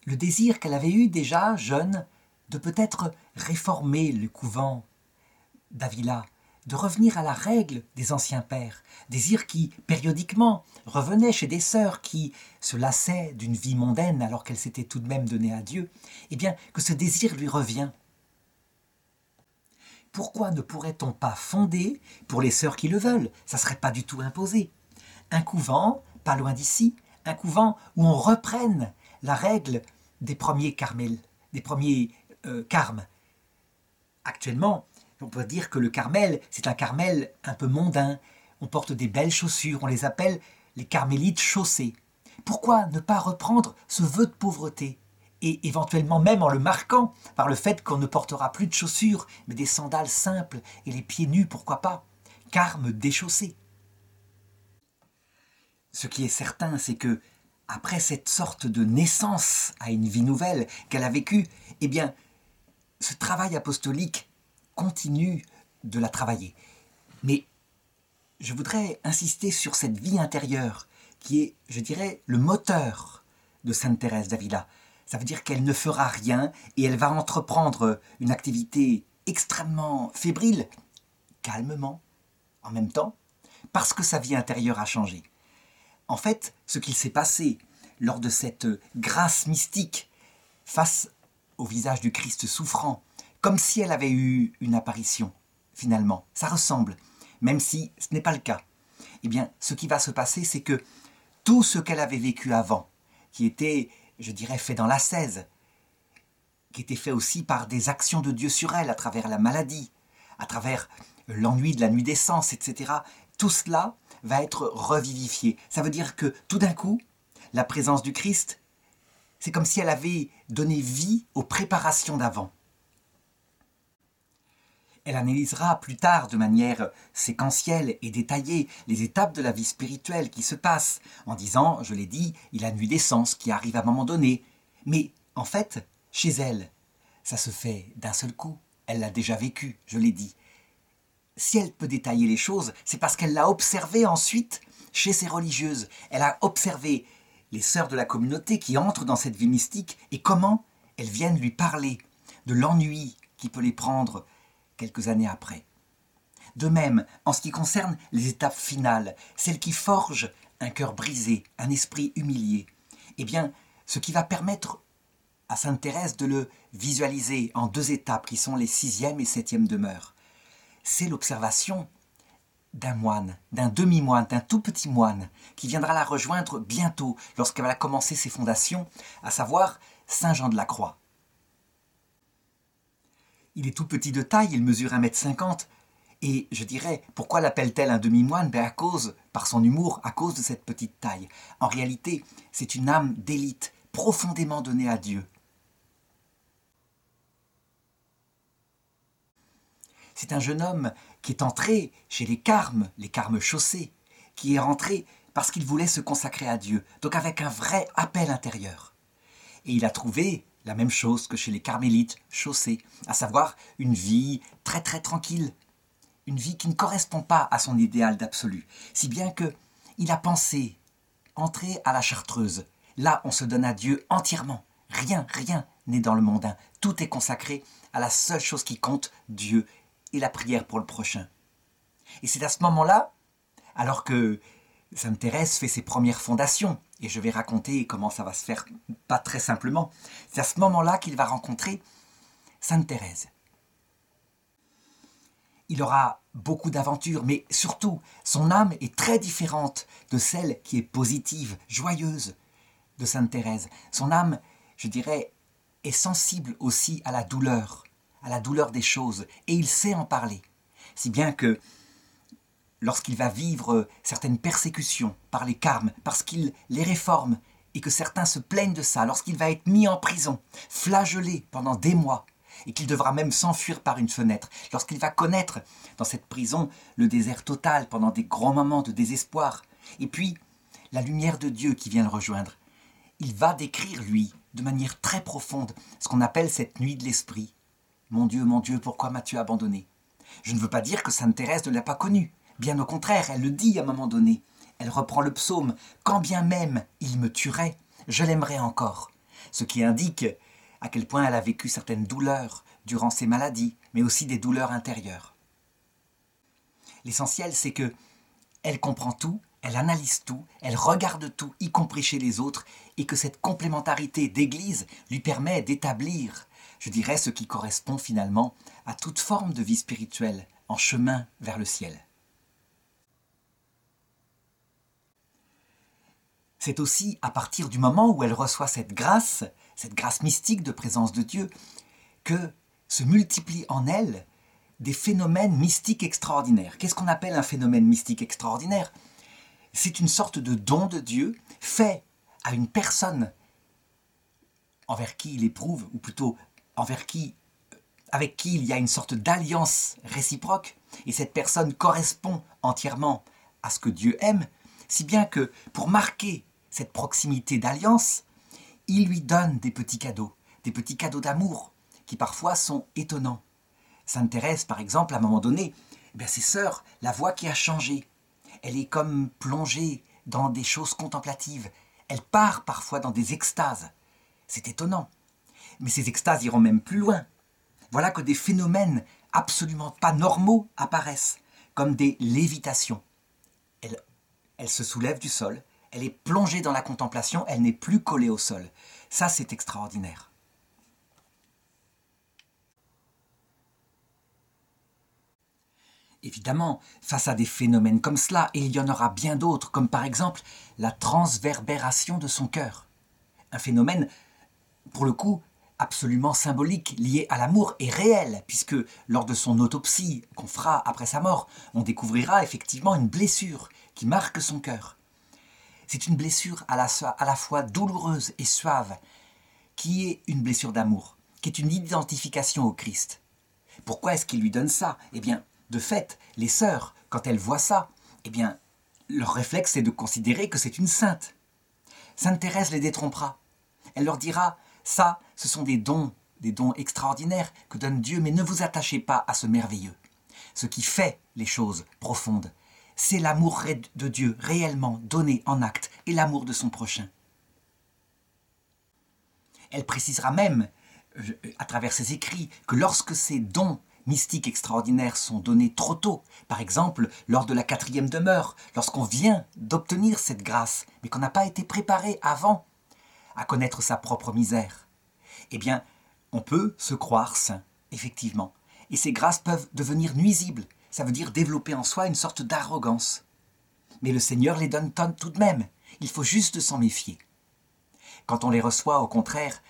le désir qu'elle avait eu déjà, jeune, de peut-être réformer le couvent d'Avila, de revenir à la règle des anciens pères, désir qui, périodiquement, revenait chez des sœurs qui se lassaient d'une vie mondaine alors qu'elles s'étaient tout de même données à Dieu, eh bien, que ce désir lui revient. Pourquoi ne pourrait-on pas fonder, pour les sœurs qui le veulent, ça ne serait pas du tout imposé, un couvent, pas loin d'ici, un couvent où on reprenne la règle des premiers carmes. Actuellement, on peut dire que le Carmel, c'est un Carmel un peu mondain. On porte des belles chaussures, on les appelle les carmélites chaussées. Pourquoi ne pas reprendre ce vœu de pauvreté et éventuellement même en le marquant par le fait qu'on ne portera plus de chaussures, mais des sandales simples et les pieds nus, pourquoi pas? Carme déchaussé. Ce qui est certain, c'est que après cette sorte de naissance à une vie nouvelle qu'elle a vécue, eh bien, ce travail apostolique continue de la travailler. Mais je voudrais insister sur cette vie intérieure qui est, je dirais, le moteur de Sainte Thérèse d'Avila. Ça veut dire qu'elle ne fera rien et elle va entreprendre une activité extrêmement fébrile, calmement, en même temps, parce que sa vie intérieure a changé. En fait, ce qu'il s'est passé lors de cette grâce mystique face au visage du Christ souffrant, comme si elle avait eu une apparition, finalement, ça ressemble, même si ce n'est pas le cas. Eh bien, ce qui va se passer, c'est que tout ce qu'elle avait vécu avant, qui était, je dirais, fait dans l'ascèse, qui était fait aussi par des actions de Dieu sur elle, à travers la maladie, à travers l'ennui de la nuit des sens, etc., tout cela va être revivifié. Ça veut dire que tout d'un coup, la présence du Christ, c'est comme si elle avait donné vie aux préparations d'avant. Elle analysera plus tard de manière séquentielle et détaillée les étapes de la vie spirituelle qui se passent, en disant, je l'ai dit, il y a nuit des sens qui arrive à un moment donné. Mais en fait, chez elle, ça se fait d'un seul coup. Elle l'a déjà vécu, je l'ai dit. Si elle peut détailler les choses, c'est parce qu'elle l'a observé ensuite chez ses religieuses. Elle a observé les sœurs de la communauté qui entrent dans cette vie mystique et comment elles viennent lui parler de l'ennui qui peut les prendre quelques années après. De même, en ce qui concerne les étapes finales, celles qui forgent un cœur brisé, un esprit humilié, eh bien, ce qui va permettre à Sainte Thérèse de le visualiser en deux étapes qui sont les 6e et 7e demeures, c'est l'observation d'un moine, d'un demi-moine, d'un tout petit moine qui viendra la rejoindre bientôt lorsqu'elle va commencer ses fondations, à savoir Saint Jean de la Croix. Il est tout petit de taille, il mesure 1,50 m. Et je dirais, pourquoi l'appelle-t-elle un demi-moine? Par son humour, à cause de cette petite taille. En réalité, c'est une âme d'élite, profondément donnée à Dieu. C'est un jeune homme qui est entré chez les carmes chaussés, qui est rentré parce qu'il voulait se consacrer à Dieu, donc avec un vrai appel intérieur. Et il a trouvé la même chose que chez les carmélites chaussés, à savoir une vie très très tranquille, une vie qui ne correspond pas à son idéal d'absolu, si bien que il a pensé entrer à la chartreuse. Là, on se donne à Dieu entièrement, rien n'est dans le mondain, tout est consacré à la seule chose qui compte, Dieu et la prière pour le prochain. Et c'est à ce moment-là, alors que Sainte Thérèse fait ses premières fondations, et je vais raconter comment ça va se faire, pas très simplement. C'est à ce moment-là qu'il va rencontrer Sainte Thérèse. Il aura beaucoup d'aventures, mais surtout, son âme est très différente de celle qui est positive, joyeuse de Sainte Thérèse. Son âme, je dirais, est sensible aussi à la douleur des choses, et il sait en parler. Si bien que lorsqu'il va vivre certaines persécutions par les carmes, parce qu'il les réforme et que certains se plaignent de ça, lorsqu'il va être mis en prison, flagellé pendant des mois, et qu'il devra même s'enfuir par une fenêtre, lorsqu'il va connaître dans cette prison le désert total pendant des grands moments de désespoir, et puis la lumière de Dieu qui vient le rejoindre, il va décrire, lui, de manière très profonde, ce qu'on appelle cette nuit de l'esprit. « Mon Dieu, pourquoi m'as-tu abandonné ?» Je ne veux pas dire que Sainte Thérèse ne l'a pas connue. Bien au contraire, elle le dit à un moment donné. Elle reprend le psaume « Quand bien même il me tuerait, je l'aimerais encore », ce qui indique à quel point elle a vécu certaines douleurs durant ses maladies, mais aussi des douleurs intérieures. L'essentiel, c'est que elle comprend tout, elle analyse tout, elle regarde tout, y compris chez les autres, et que cette complémentarité d'église lui permet d'établir, je dirais, ce qui correspond finalement à toute forme de vie spirituelle en chemin vers le ciel. C'est aussi à partir du moment où elle reçoit cette grâce mystique de présence de Dieu, que se multiplient en elle des phénomènes mystiques extraordinaires. Qu'est-ce qu'on appelle un phénomène mystique extraordinaire? C'est une sorte de don de Dieu fait à une personne envers qui il éprouve, ou plutôt avec qui il y a une sorte d'alliance réciproque, et cette personne correspond entièrement à ce que Dieu aime, si bien que pour marquer cette proximité d'alliance, il lui donne des petits cadeaux d'amour, qui parfois sont étonnants. Sainte Thérèse, par exemple, à un moment donné, ses sœurs la voient qui a changé. Elle est comme plongée dans des choses contemplatives. Elle part parfois dans des extases. C'est étonnant. Mais ces extases iront même plus loin. voilà que des phénomènes absolument pas normaux apparaissent, comme des lévitations. Elle se soulève du sol, elle est plongée dans la contemplation, elle n'est plus collée au sol. Ça, c'est extraordinaire. Évidemment, face à des phénomènes comme cela, et il y en aura bien d'autres, comme par exemple la transverbération de son cœur. Un phénomène, pour le coup, absolument symbolique, lié à l'amour et réel, puisque lors de son autopsie qu'on fera après sa mort, on découvrira effectivement une blessure qui marque son cœur. C'est une blessure à la fois douloureuse et suave, qui est une blessure d'amour, qui est une identification au Christ. Pourquoi est-ce qu'il lui donne ça? Eh bien, de fait, les sœurs, quand elles voient ça, eh bien, leur réflexe est de considérer que c'est une sainte. Sainte Thérèse les détrompera. Elle leur dira, ça, ce sont des dons extraordinaires que donne Dieu, mais ne vous attachez pas à ce merveilleux. Ce qui fait les choses profondes, c'est l'amour de Dieu réellement donné en acte et l'amour de son prochain. Elle précisera même, à travers ses écrits, que lorsque ces dons mystiques extraordinaires sont donnés trop tôt, par exemple lors de la 4e demeure, lorsqu'on vient d'obtenir cette grâce, mais qu'on n'a pas été préparé avant à connaître sa propre misère, eh bien, on peut se croire saint, effectivement. Et ces grâces peuvent devenir nuisibles, ça veut dire développer en soi une sorte d'arrogance. Mais le Seigneur les donne tout de même, il faut juste s'en méfier. Quand on les reçoit, au contraire,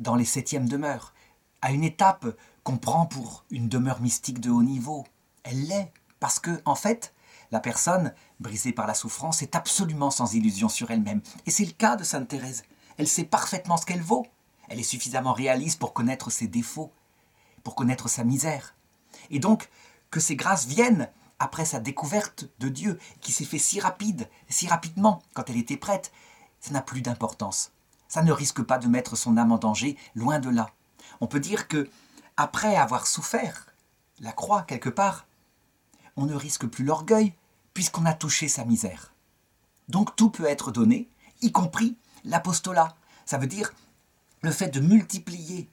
dans les 7e demeures, à une étape qu'on prend pour une demeure mystique de haut niveau. Elle l'est, parce que, en fait, la personne, brisée par la souffrance, est absolument sans illusion sur elle-même. Et c'est le cas de Sainte Thérèse. Elle sait parfaitement ce qu'elle vaut. Elle est suffisamment réaliste pour connaître ses défauts, pour connaître sa misère. Et donc, que ces grâces viennent après sa découverte de Dieu, qui s'est fait si rapidement, quand elle était prête, ça n'a plus d'importance. Ça ne risque pas de mettre son âme en danger, loin de là. On peut dire que, après avoir souffert la croix quelque part, on ne risque plus l'orgueil puisqu'on a touché sa misère. Donc tout peut être donné, y compris l'apostolat. Ça veut dire le fait de multiplier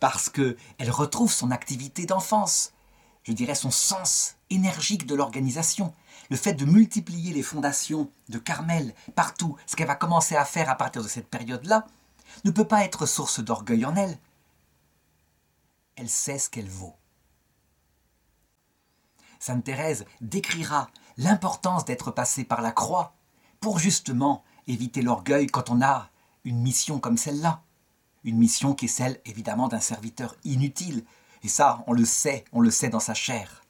parce qu'elle retrouve son activité d'enfance, je dirais son sens énergique de l'organisation, le fait de multiplier les fondations de Carmel partout, ce qu'elle va commencer à faire à partir de cette période-là, ne peut pas être source d'orgueil en elle. Elle sait ce qu'elle vaut. Sainte Thérèse décrira l'importance d'être passée par la croix pour justement éviter l'orgueil quand on a une mission comme celle-là. Une mission qui est celle, évidemment, d'un serviteur inutile. Et ça, on le sait dans sa chair.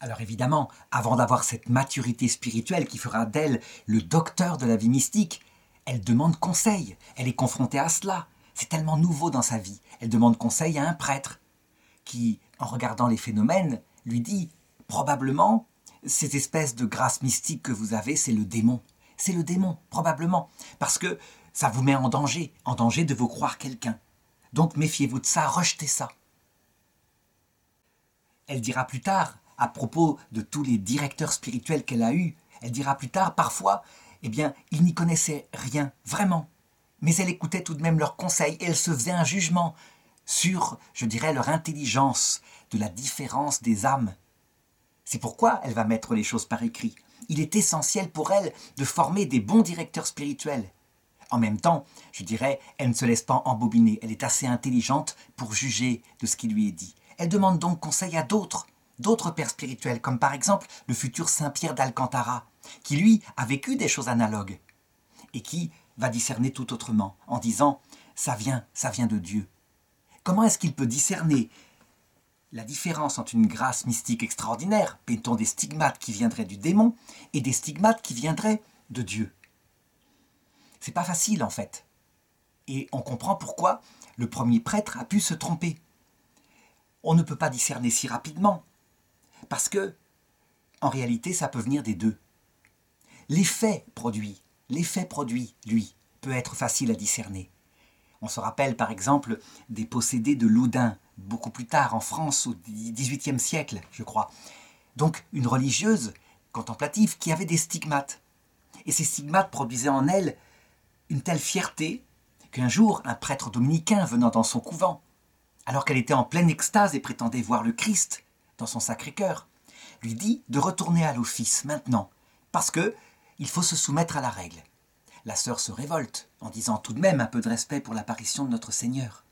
Alors évidemment, avant d'avoir cette maturité spirituelle qui fera d'elle le docteur de la vie mystique, elle demande conseil, elle est confrontée à cela. C'est tellement nouveau dans sa vie. Elle demande conseil à un prêtre qui, en regardant les phénomènes, lui dit « Probablement, cette espèce de grâce mystique que vous avez, c'est le démon. C'est le démon, probablement, parce que ça vous met en danger de vous croire quelqu'un. Donc méfiez-vous de ça, rejetez ça. » Elle dira plus tard, à propos de tous les directeurs spirituels qu'elle a eus, elle dira plus tard, parfois, eh bien, ils n'y connaissaient rien, vraiment. Mais elle écoutait tout de même leurs conseils et elle se faisait un jugement sur, je dirais, leur intelligence, de la différence des âmes. C'est pourquoi elle va mettre les choses par écrit. Il est essentiel pour elle de former des bons directeurs spirituels. En même temps, je dirais, elle ne se laisse pas embobiner. Elle est assez intelligente pour juger de ce qui lui est dit. Elle demande donc conseil à d'autres pères spirituels, comme par exemple le futur Saint Pierre d'Alcantara, qui lui a vécu des choses analogues et qui va discerner tout autrement, en disant « ça vient de Dieu ». Comment est-ce qu'il peut discerner la différence entre une grâce mystique extraordinaire, mettons des stigmates qui viendraient du démon, et des stigmates qui viendraient de Dieu? C'est pas facile, en fait. Et on comprend pourquoi le premier prêtre a pu se tromper. On ne peut pas discerner si rapidement, parce que, en réalité, ça peut venir des deux. L'effet produit, lui, peut être facile à discerner. On se rappelle par exemple des possédés de Loudun, beaucoup plus tard en France, au XVIIIe siècle, je crois. Donc une religieuse contemplative qui avait des stigmates. Et ces stigmates produisaient en elle une telle fierté qu'un jour, un prêtre dominicain venant dans son couvent, alors qu'elle était en pleine extase et prétendait voir le Christ dans son Sacré-Cœur, lui dit de retourner à l'office maintenant, parce que il faut se soumettre à la règle. La sœur se révolte en disant tout de même un peu de respect pour l'apparition de notre Seigneur.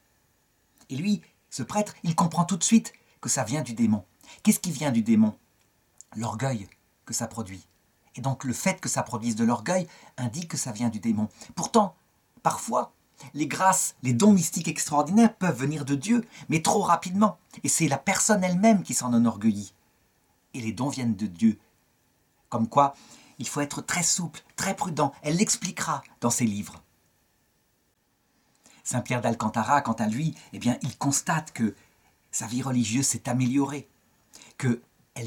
Et lui, ce prêtre, il comprend tout de suite que ça vient du démon. Qu'est-ce qui vient du démon? L'orgueil que ça produit. Et donc le fait que ça produise de l'orgueil indique que ça vient du démon. Pourtant, parfois, les grâces, les dons mystiques extraordinaires peuvent venir de Dieu, mais trop rapidement. Et c'est la personne elle-même qui s'en enorgueillit. Et les dons viennent de Dieu. Comme quoi, il faut être très souple, très prudent. Elle l'expliquera dans ses livres. Saint Pierre d'Alcantara, quant à lui, eh bien, il constate que sa vie religieuse s'est améliorée, qu'elle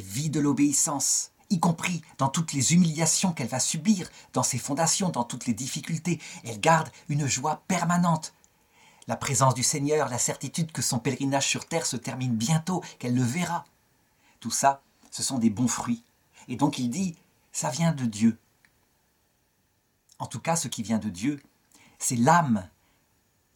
vit de l'obéissance, y compris dans toutes les humiliations qu'elle va subir, dans ses fondations, dans toutes les difficultés. Elle garde une joie permanente. La présence du Seigneur, la certitude que son pèlerinage sur terre se termine bientôt, qu'elle le verra. Tout ça, ce sont des bons fruits. Et donc il dit, ça vient de Dieu. En tout cas, ce qui vient de Dieu, c'est l'âme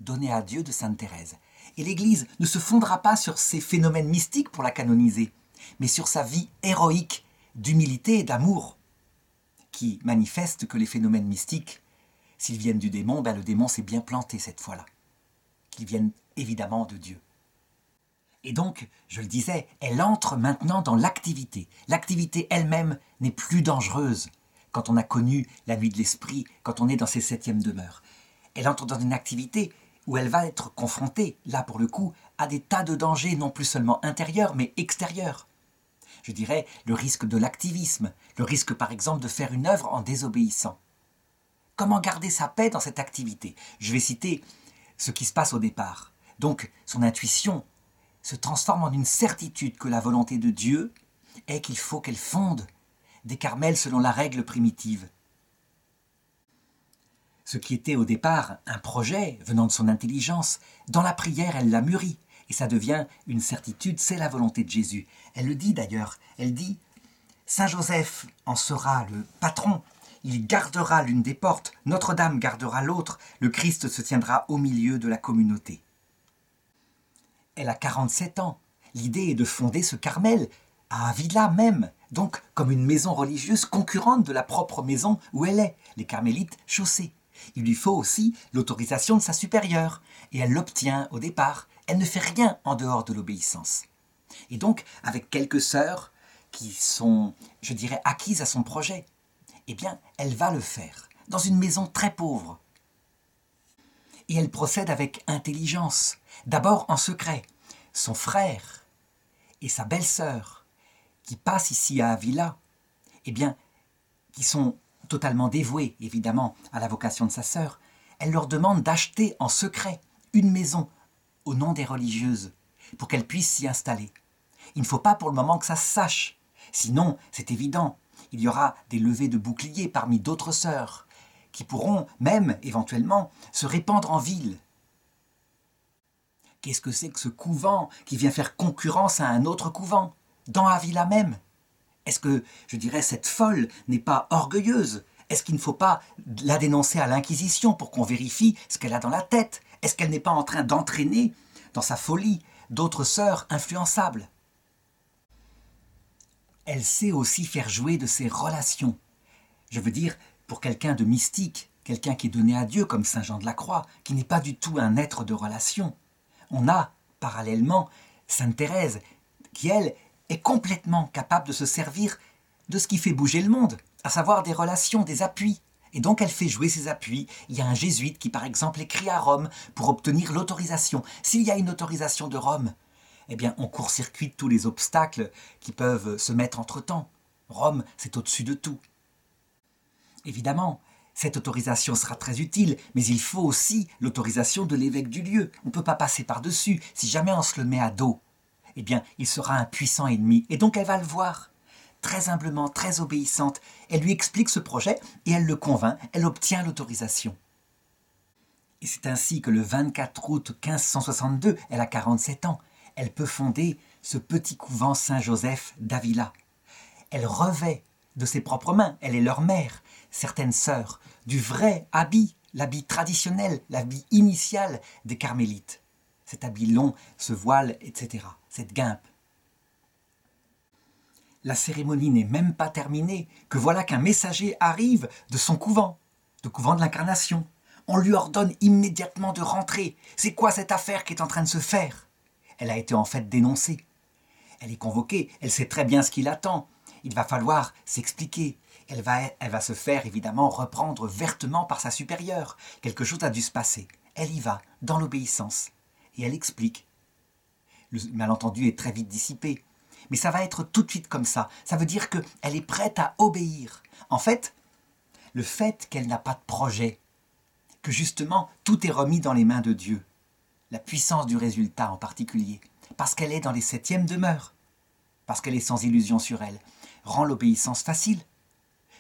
donnée à Dieu de Sainte Thérèse. Et l'Église ne se fondera pas sur ces phénomènes mystiques pour la canoniser, mais sur sa vie héroïque d'humilité et d'amour, qui manifeste que les phénomènes mystiques, s'ils viennent du démon, ben le démon s'est bien planté cette fois-là, qu'ils viennent évidemment de Dieu. Et donc, je le disais, elle entre maintenant dans l'activité. L'activité elle-même n'est plus dangereuse quand on a connu la nuit de l'esprit, quand on est dans ses 7e demeures. Elle entre dans une activité où elle va être confrontée, là pour le coup, à des tas de dangers, non plus seulement intérieurs, mais extérieurs. Je dirais le risque de l'activisme, le risque par exemple de faire une œuvre en désobéissant. Comment garder sa paix dans cette activité? Je vais citer ce qui se passe au départ. Donc, son intuition se transforme en une certitude que la volonté de Dieu est qu'il faut qu'elle fonde des carmels selon la règle primitive. Ce qui était au départ un projet venant de son intelligence, dans la prière, elle l'a mûri, et ça devient une certitude, c'est la volonté de Jésus. Elle le dit d'ailleurs, elle dit « Saint Joseph en sera le patron, il gardera l'une des portes, Notre-Dame gardera l'autre, le Christ se tiendra au milieu de la communauté. » Elle a 47 ans. L'idée est de fonder ce Carmel, à Avila même, donc comme une maison religieuse concurrente de la propre maison où elle est, les Carmélites chaussées. Il lui faut aussi l'autorisation de sa supérieure, et elle l'obtient au départ. Elle ne fait rien en dehors de l'obéissance. Et donc, avec quelques sœurs qui sont, je dirais, acquises à son projet, eh bien, elle va le faire, dans une maison très pauvre. Et elle procède avec intelligence, d'abord en secret. Son frère et sa belle-sœur, qui passent ici à Avila, eh bien, qui sont totalement dévoués, évidemment, à la vocation de sa sœur, elle leur demande d'acheter en secret une maison au nom des religieuses pour qu'elles puissent s'y installer. Il ne faut pas pour le moment que ça se sache, sinon, c'est évident, il y aura des levées de boucliers parmi d'autres sœurs qui pourront même, éventuellement, se répandre en ville. Qu'est-ce que c'est que ce couvent qui vient faire concurrence à un autre couvent, dans Avila même? Est-ce que, je dirais, cette folle n'est pas orgueilleuse? Est-ce qu'il ne faut pas la dénoncer à l'Inquisition pour qu'on vérifie ce qu'elle a dans la tête? Est-ce qu'elle n'est pas en train d'entraîner, dans sa folie, d'autres sœurs influençables? Elle sait aussi faire jouer de ses relations. Je veux dire, pour quelqu'un de mystique, quelqu'un qui est donné à Dieu, comme Saint Jean de la Croix, qui n'est pas du tout un être de relation, on a, parallèlement, Sainte Thérèse, qui, elle, est complètement capable de se servir de ce qui fait bouger le monde, à savoir des relations, des appuis. Et donc, elle fait jouer ses appuis. Il y a un jésuite qui, par exemple, écrit à Rome pour obtenir l'autorisation. S'il y a une autorisation de Rome, eh bien, on court-circuite tous les obstacles qui peuvent se mettre entre-temps. Rome, c'est au-dessus de tout. Évidemment, cette autorisation sera très utile, mais il faut aussi l'autorisation de l'évêque du lieu. On ne peut pas passer par-dessus si jamais on se le met à dos. Eh bien, il sera un puissant ennemi. Et donc, elle va le voir. Très humblement, très obéissante, elle lui explique ce projet et elle le convainc. Elle obtient l'autorisation. Et c'est ainsi que le 24 août 1562, elle a 47 ans, elle peut fonder ce petit couvent Saint-Joseph d'Avila. Elle revêt de ses propres mains, elle est leur mère, certaines sœurs, du vrai habit, l'habit traditionnel, l'habit initial des carmélites. cet habit long, ce voile, etc., cette guimpe. La cérémonie n'est même pas terminée, que voilà qu'un messager arrive de son couvent, du couvent de l'Incarnation. On lui ordonne immédiatement de rentrer. C'est quoi cette affaire qui est en train de se faire? Elle a été en fait dénoncée. Elle est convoquée, elle sait très bien ce qui l'attend. Il va falloir s'expliquer. Elle va se faire évidemment reprendre vertement par sa supérieure. Quelque chose a dû se passer. Elle y va, dans l'obéissance, et elle explique. Le malentendu est très vite dissipé. Mais ça va être tout de suite comme ça. Ça veut dire qu'elle est prête à obéir. En fait, le fait qu'elle n'a pas de projet, que justement tout est remis dans les mains de Dieu, la puissance du résultat en particulier, parce qu'elle est dans les 7e demeures, parce qu'elle est sans illusion sur elle, rend l'obéissance facile.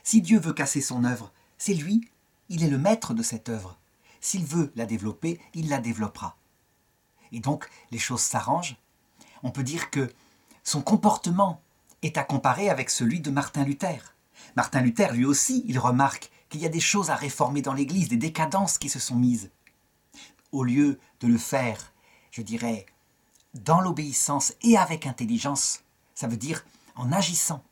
Si Dieu veut casser son œuvre, c'est lui, il est le maître de cette œuvre. S'il veut la développer, il la développera. Et donc, les choses s'arrangent. On peut dire que son comportement est à comparer avec celui de Martin Luther. Martin Luther, lui aussi, il remarque qu'il y a des choses à réformer dans l'Église, des décadences qui se sont mises. Au lieu de le faire, je dirais, dans l'obéissance et avec intelligence, ça veut dire en agissant,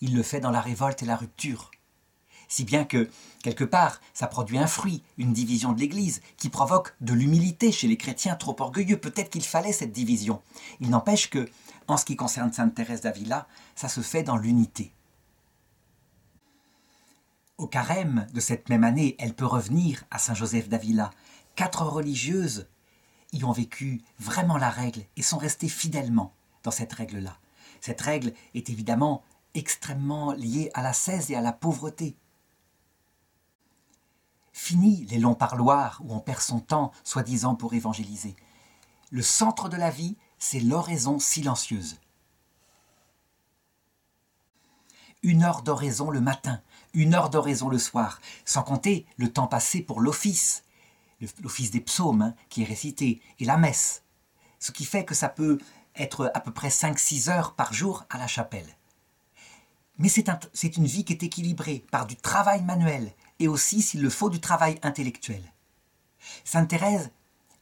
il le fait dans la révolte et la rupture. Si bien que, quelque part, ça produit un fruit, une division de l'Église, qui provoque de l'humilité chez les chrétiens trop orgueilleux. Peut-être qu'il fallait cette division. Il n'empêche que, en ce qui concerne Sainte Thérèse d'Avila, ça se fait dans l'unité. Au carême de cette même année, elle peut revenir à Saint Joseph d'Avila. 4 religieuses y ont vécu vraiment la règle et sont restées fidèlement dans cette règle-là. Cette règle est évidemment extrêmement liée à la ascèse et à la pauvreté. Fini les longs parloirs où on perd son temps, soi-disant pour évangéliser. Le centre de la vie, c'est l'oraison silencieuse. 1 heure d'oraison le matin, 1 heure d'oraison le soir, sans compter le temps passé pour l'office, l'office des psaumes qui est récité, et la messe. Ce qui fait que ça peut être à peu près 5-6 heures par jour à la chapelle. Mais c'est une vie qui est équilibrée par du travail manuel, et aussi, s'il le faut, du travail intellectuel. Sainte Thérèse,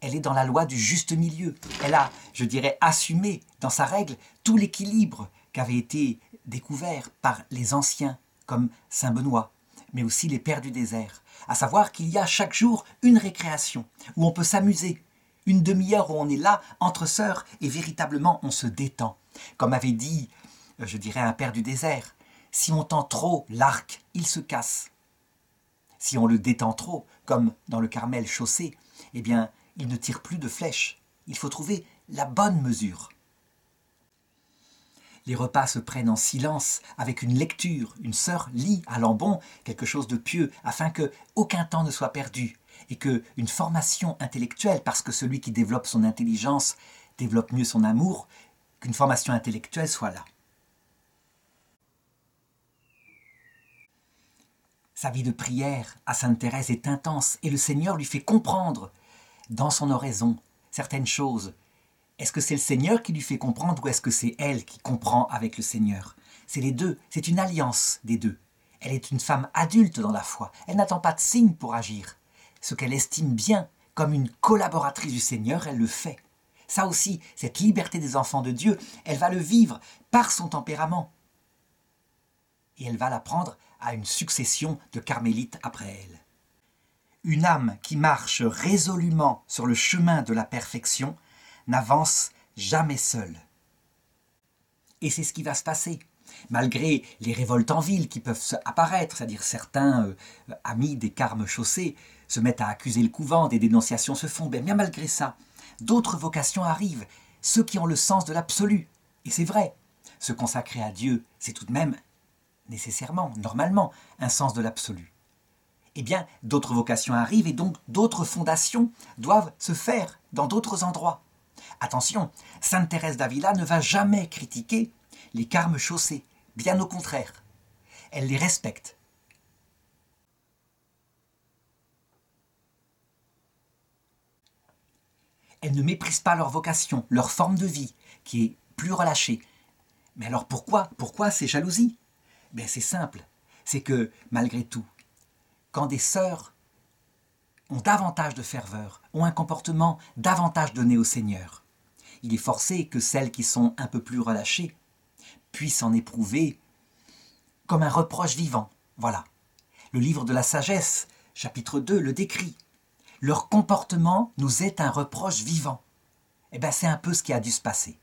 elle est dans la loi du juste milieu. Elle a, je dirais, assumé dans sa règle tout l'équilibre qu'avait été découvert par les anciens, comme Saint Benoît, mais aussi les pères du désert. À savoir qu'il y a chaque jour une récréation, où on peut s'amuser, une demi-heure où on est là, entre sœurs, et véritablement on se détend. Comme avait dit, je dirais, un père du désert, « Si on tend trop l'arc, il se casse. » Si on le détend trop, comme dans le Carmel chaussé, eh bien, il ne tire plus de flèches. Il faut trouver la bonne mesure. Les repas se prennent en silence, avec une lecture. Une sœur lit à l'ambon quelque chose de pieux, afin qu'aucun temps ne soit perdu, et qu'une formation intellectuelle, parce que celui qui développe son intelligence développe mieux son amour, qu'une formation intellectuelle soit là. Sa vie de prière à Sainte Thérèse est intense et le Seigneur lui fait comprendre dans son oraison certaines choses. Est-ce que c'est le Seigneur qui lui fait comprendre ou est-ce que c'est elle qui comprend avec le Seigneur? C'est les deux, c'est une alliance des deux. Elle est une femme adulte dans la foi, elle n'attend pas de signe pour agir. Ce qu'elle estime bien comme une collaboratrice du Seigneur, elle le fait. Ça aussi, cette liberté des enfants de Dieu, elle va le vivre par son tempérament. Et elle va l'apprendre à une succession de carmélites après elle. Une âme qui marche résolument sur le chemin de la perfection n'avance jamais seule. Et c'est ce qui va se passer, malgré les révoltes en ville qui peuvent apparaître, c'est-à-dire certains amis des carmes chaussés se mettent à accuser le couvent, des dénonciations se font, bien malgré ça, d'autres vocations arrivent, ceux qui ont le sens de l'absolu. Et c'est vrai, se consacrer à Dieu, c'est tout de même nécessairement, normalement, un sens de l'absolu. Eh bien, d'autres vocations arrivent et donc d'autres fondations doivent se faire dans d'autres endroits. Attention, Sainte Thérèse d'Avila ne va jamais critiquer les carmes chaussés, bien au contraire. Elle les respecte. Elle ne méprise pas leur vocation, leur forme de vie, qui est plus relâchée. Mais alors pourquoi ces jalousies ? Ben c'est simple, c'est que malgré tout, quand des sœurs ont davantage de ferveur, ont un comportement davantage donné au Seigneur. Il est forcé que celles qui sont un peu plus relâchées puissent en éprouver comme un reproche vivant. Voilà. Le livre de la sagesse, chapitre 2, le décrit. Leur comportement nous est un reproche vivant. Eh bien, c'est un peu ce qui a dû se passer.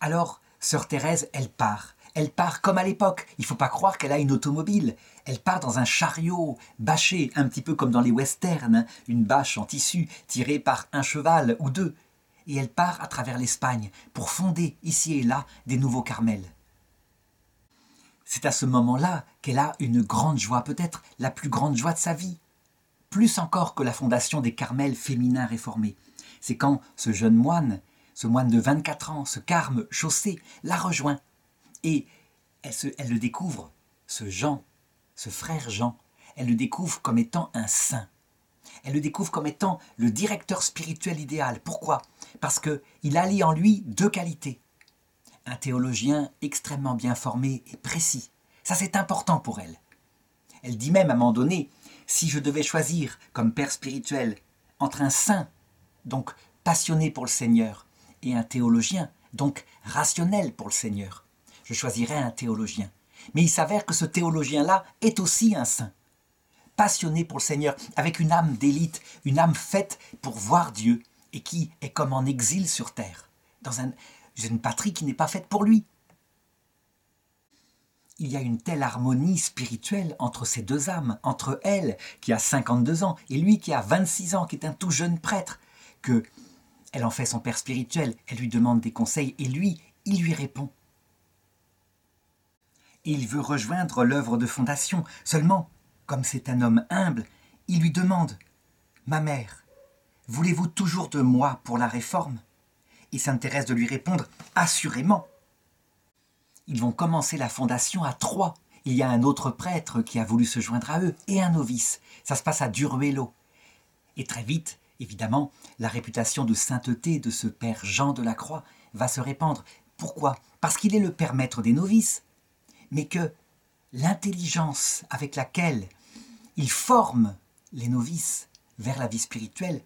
Alors, sœur Thérèse, elle part. Elle part comme à l'époque. Il ne faut pas croire qu'elle a une automobile. Elle part dans un chariot bâché, un petit peu comme dans les westerns, hein, une bâche en tissu tirée par un cheval ou deux. Et elle part à travers l'Espagne pour fonder, ici et là, des nouveaux carmels. C'est à ce moment-là qu'elle a une grande joie, peut-être la plus grande joie de sa vie. Plus encore que la fondation des carmels féminins réformés. C'est quand ce jeune moine, ce moine de 24 ans, ce carme chaussé, la rejoint. Et elle le découvre, ce Jean, ce frère Jean, elle le découvre comme étant un saint. Elle le découvre comme étant le directeur spirituel idéal. Pourquoi ? Parce qu'il allie en lui deux qualités. Un théologien extrêmement bien formé et précis. Ça, c'est important pour elle. Elle dit même à un moment donné, si je devais choisir comme père spirituel entre un saint, donc passionné pour le Seigneur, et un théologien, donc rationnel pour le Seigneur, je choisirais un théologien. Mais il s'avère que ce théologien-là est aussi un saint, passionné pour le Seigneur, avec une âme d'élite, une âme faite pour voir Dieu, et qui est comme en exil sur terre, dans une patrie qui n'est pas faite pour lui. Il y a une telle harmonie spirituelle entre ces deux âmes, entre elle, qui a 52 ans, et lui qui a 26 ans, qui est un tout jeune prêtre, que elle en fait son père spirituel, elle lui demande des conseils, et lui, il lui répond. Il veut rejoindre l'œuvre de fondation. Seulement, comme c'est un homme humble, il lui demande « Ma mère, voulez-vous toujours de moi pour la réforme ?» Et Sainte Thérèse de lui répondre « Assurément !» Ils vont commencer la fondation à trois. Il y a un autre prêtre qui a voulu se joindre à eux et un novice. Ça se passe à Duruelo. Et très vite, évidemment, la réputation de sainteté de ce père Jean de la Croix va se répandre. Pourquoi ? Parce qu'il est le père maître des novices. Mais que l'intelligence avec laquelle il forme les novices vers la vie spirituelle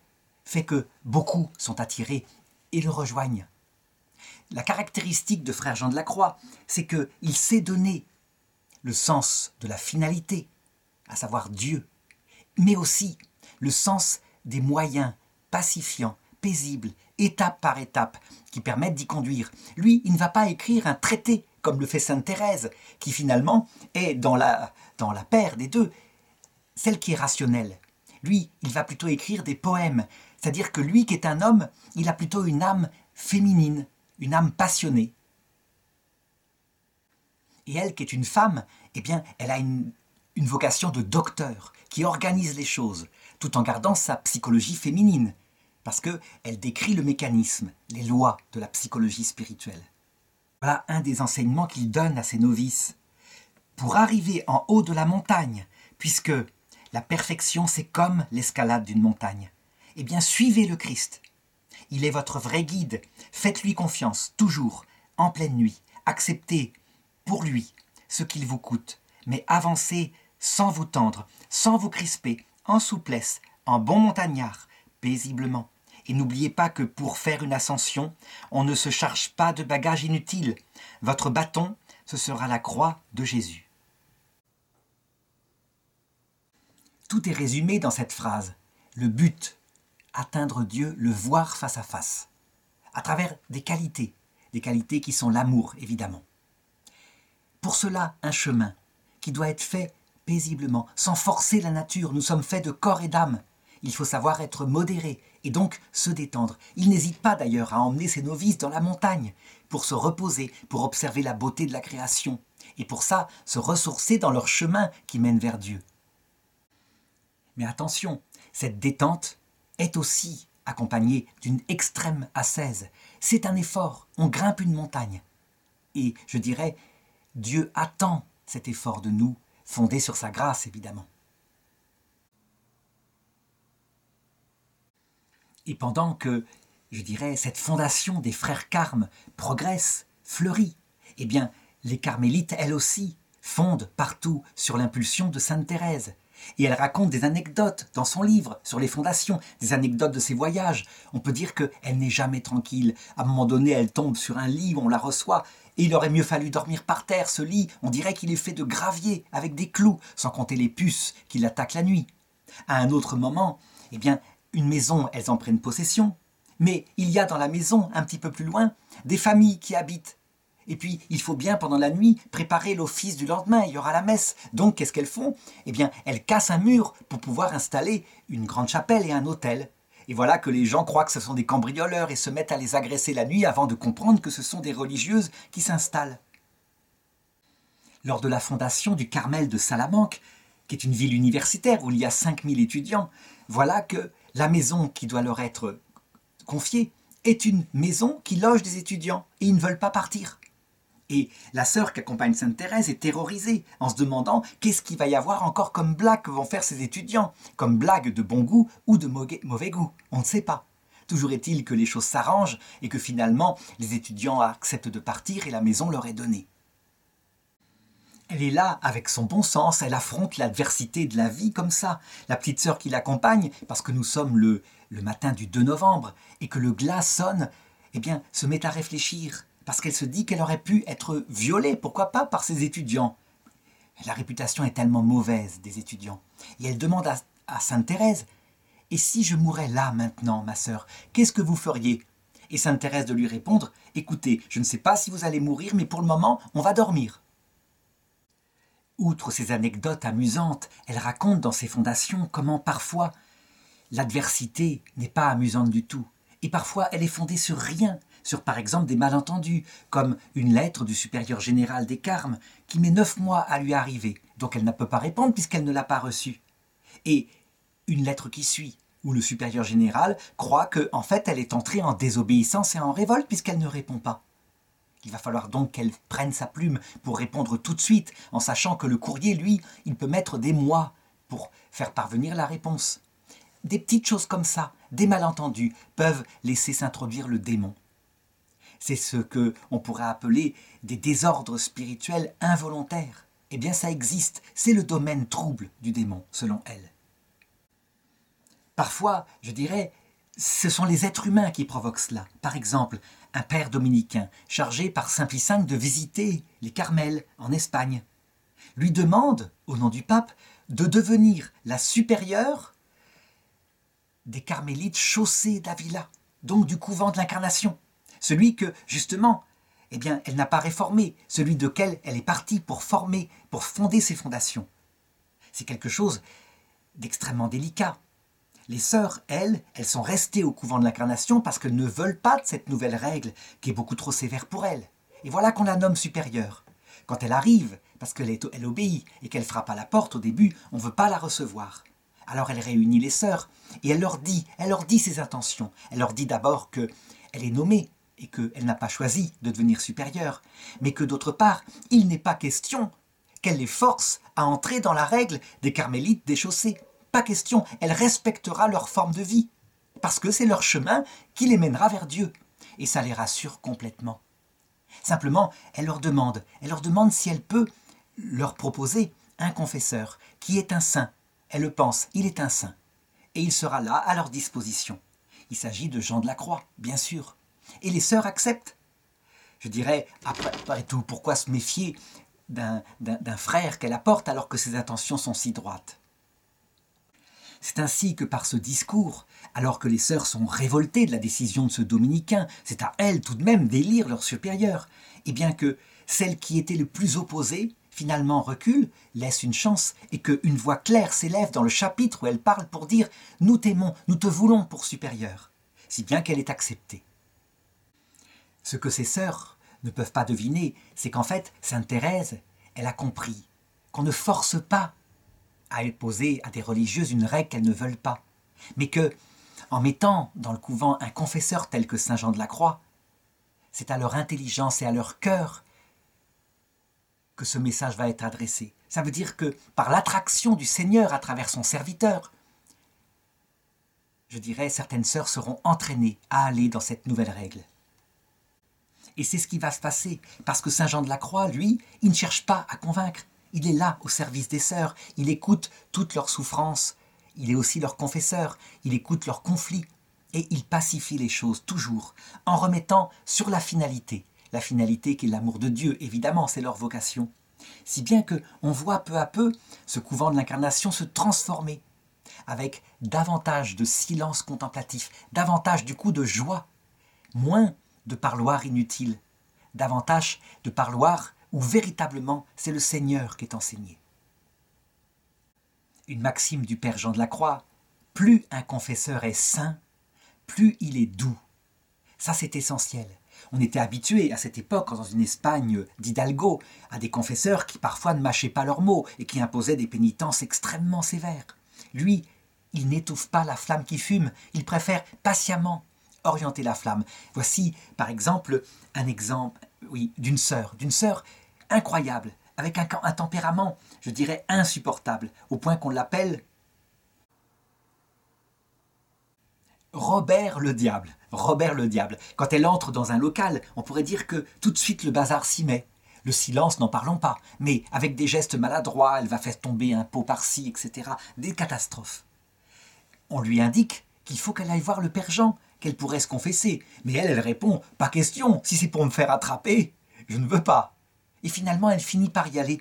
fait que beaucoup sont attirés et le rejoignent. La caractéristique de frère Jean de la Croix, c'est qu'il s'est donné le sens de la finalité, à savoir Dieu, mais aussi le sens des moyens pacifiants, paisibles, étape par étape, qui permettent d'y conduire. Lui, il ne va pas écrire un traité, comme le fait Sainte Thérèse, qui finalement est dans la paire des deux, celle qui est rationnelle. Lui, il va plutôt écrire des poèmes, c'est-à-dire que lui qui est un homme, il a plutôt une âme féminine, une âme passionnée. Et elle qui est une femme, eh bien, elle a une vocation de docteur, qui organise les choses, tout en gardant sa psychologie féminine, parce qu'elle décrit le mécanisme, les lois de la psychologie spirituelle. Voilà un des enseignements qu'il donne à ses novices. Pour arriver en haut de la montagne, puisque la perfection c'est comme l'escalade d'une montagne, eh bien suivez le Christ. Il est votre vrai guide. Faites-lui confiance, toujours, en pleine nuit. Acceptez pour lui ce qu'il vous coûte, mais avancez sans vous tendre, sans vous crisper, en souplesse, en bon montagnard, paisiblement. Et n'oubliez pas que pour faire une ascension, on ne se charge pas de bagages inutiles. Votre bâton, ce sera la croix de Jésus. Tout est résumé dans cette phrase. Le but, atteindre Dieu, le voir face à face, à travers des qualités qui sont l'amour, évidemment. Pour cela, un chemin qui doit être fait paisiblement, sans forcer la nature. Nous sommes faits de corps et d'âme. Il faut savoir être modéré et donc se détendre. Il n'hésite pas d'ailleurs à emmener ses novices dans la montagne pour se reposer, pour observer la beauté de la création et pour ça se ressourcer dans leur chemin qui mène vers Dieu. Mais attention, cette détente est aussi accompagnée d'une extrême ascèse. C'est un effort, on grimpe une montagne. Et je dirais, Dieu attend cet effort de nous, fondé sur sa grâce évidemment. Et pendant que, je dirais, cette fondation des frères carmes progresse, fleurit, eh bien, les carmélites, elles aussi, fondent partout sur l'impulsion de Sainte Thérèse. Et elle raconte des anecdotes dans son livre sur les fondations, des anecdotes de ses voyages. On peut dire qu'elle n'est jamais tranquille. À un moment donné, elle tombe sur un lit où on la reçoit. Et il aurait mieux fallu dormir par terre, ce lit. On dirait qu'il est fait de gravier avec des clous, sans compter les puces qui l'attaquent la nuit. À un autre moment, eh bien, une maison, elles en prennent possession. Mais il y a dans la maison, un petit peu plus loin, des familles qui habitent. Et puis, il faut bien, pendant la nuit, préparer l'office du lendemain. Il y aura la messe. Donc, qu'est-ce qu'elles font? Eh bien, elles cassent un mur pour pouvoir installer une grande chapelle et un autel. Et voilà que les gens croient que ce sont des cambrioleurs et se mettent à les agresser la nuit avant de comprendre que ce sont des religieuses qui s'installent. Lors de la fondation du Carmel de Salamanque, qui est une ville universitaire où il y a 5000 étudiants, voilà que la maison qui doit leur être confiée est une maison qui loge des étudiants et ils ne veulent pas partir. Et la sœur qui accompagne Sainte Thérèse est terrorisée en se demandant qu'est-ce qu'il va y avoir encore comme blague que vont faire ces étudiants, comme blague de bon goût ou de mauvais goût, on ne sait pas. Toujours est-il que les choses s'arrangent et que finalement les étudiants acceptent de partir et la maison leur est donnée. Elle est là avec son bon sens, elle affronte l'adversité de la vie comme ça. La petite sœur qui l'accompagne, parce que nous sommes le matin du 2 novembre et que le glas sonne, eh bien, se met à réfléchir. Parce qu'elle se dit qu'elle aurait pu être violée, pourquoi pas, par ses étudiants. La réputation est tellement mauvaise des étudiants. Et elle demande à Sainte Thérèse, « Et si je mourais là maintenant, ma sœur, qu'est-ce que vous feriez ?» Et Sainte Thérèse de lui répondre, « Écoutez, je ne sais pas si vous allez mourir, mais pour le moment, on va dormir. » Outre ces anecdotes amusantes, elle raconte dans ses fondations comment parfois l'adversité n'est pas amusante du tout. Et parfois, elle est fondée sur rien, sur par exemple des malentendus, comme une lettre du supérieur général des Carmes qui met 9 mois à lui arriver, donc elle ne peut pas répondre puisqu'elle ne l'a pas reçue. Et une lettre qui suit, où le supérieur général croit qu'en fait elle est entrée en désobéissance et en révolte puisqu'elle ne répond pas. Il va falloir donc qu'elle prenne sa plume pour répondre tout de suite, en sachant que le courrier, lui, il peut mettre des mois pour faire parvenir la réponse. Des petites choses comme ça, des malentendus, peuvent laisser s'introduire le démon. C'est ce qu'on pourrait appeler des désordres spirituels involontaires. Eh bien, ça existe. C'est le domaine trouble du démon, selon elle. Parfois, je dirais, ce sont les êtres humains qui provoquent cela. Par exemple, un père dominicain, chargé par Saint Pie V de visiter les Carmels en Espagne, lui demande, au nom du pape, de devenir la supérieure des carmélites chaussées d'Avila, donc du couvent de l'Incarnation. Celui que, justement, eh bien, elle n'a pas réformé, celui de quel elle est partie pour former, pour fonder ses fondations. C'est quelque chose d'extrêmement délicat. Les sœurs, elles sont restées au couvent de l'Incarnation parce qu'elles ne veulent pas de cette nouvelle règle qui est beaucoup trop sévère pour elles. Et voilà qu'on la nomme supérieure. Quand elle arrive, parce qu'elle obéit et qu'elle frappe à la porte au début, on ne veut pas la recevoir. Alors elle réunit les sœurs et elle leur dit ses intentions. Elle leur dit d'abord qu'elle est nommée, et qu'elle n'a pas choisi de devenir supérieure, mais que d'autre part, il n'est pas question qu'elle les force à entrer dans la règle des carmélites déchaussées. Pas question, elle respectera leur forme de vie, parce que c'est leur chemin qui les mènera vers Dieu. Et ça les rassure complètement. Simplement, elle leur demande si elle peut leur proposer un confesseur qui est un saint. Elle le pense, il est un saint, et il sera là à leur disposition. Il s'agit de Jean de la Croix, bien sûr. Et les sœurs acceptent. Je dirais, après tout, pourquoi se méfier d'un frère qu'elle apporte alors que ses intentions sont si droites? C'est ainsi que par ce discours, alors que les sœurs sont révoltées de la décision de ce dominicain, c'est à elles tout de même d'élire leur supérieur, et bien que celle qui était le plus opposée, finalement recule, laisse une chance, et qu'une voix claire s'élève dans le chapitre où elle parle pour dire « Nous t'aimons, nous te voulons pour supérieur », si bien qu'elle est acceptée. Ce que ses sœurs ne peuvent pas deviner, c'est qu'en fait, Sainte Thérèse, elle a compris qu'on ne force pas à imposer à des religieuses une règle qu'elles ne veulent pas, mais que, en mettant dans le couvent un confesseur tel que Saint Jean de la Croix, c'est à leur intelligence et à leur cœur que ce message va être adressé. Ça veut dire que, par l'attraction du Seigneur à travers son serviteur, je dirais, certaines sœurs seront entraînées à aller dans cette nouvelle règle. Et c'est ce qui va se passer, parce que Saint Jean de la Croix, lui, il ne cherche pas à convaincre. Il est là au service des sœurs, il écoute toutes leurs souffrances, il est aussi leur confesseur, il écoute leurs conflits et il pacifie les choses toujours en remettant sur la finalité qui est l'amour de Dieu, évidemment c'est leur vocation. Si bien qu'on voit peu à peu ce couvent de l'incarnation se transformer avec davantage de silence contemplatif, davantage du coup de joie, moins de parloir inutile, davantage de parloir où véritablement c'est le Seigneur qui est enseigné. Une maxime du Père Jean de la Croix, plus un confesseur est saint, plus il est doux. Ça c'est essentiel. On était habitué à cette époque, dans une Espagne d'Hidalgo, à des confesseurs qui parfois ne mâchaient pas leurs mots et qui imposaient des pénitences extrêmement sévères. Lui, il n'étouffe pas la flamme qui fume, il préfère patiemment orienter la flamme. Voici par exemple un exemple d'une sœur incroyable, avec un tempérament, je dirais, insupportable, au point qu'on l'appelle Robert le Diable. Quand elle entre dans un local, on pourrait dire que tout de suite le bazar s'y met. Le silence, n'en parlons pas, mais avec des gestes maladroits, elle va faire tomber un pot par-ci, etc. Des catastrophes. On lui indique qu'il faut qu'elle aille voir le Père Jean, qu'elle pourrait se confesser. Mais elle répond « Pas question, si c'est pour me faire attraper, je ne veux pas ». Et finalement, elle finit par y aller.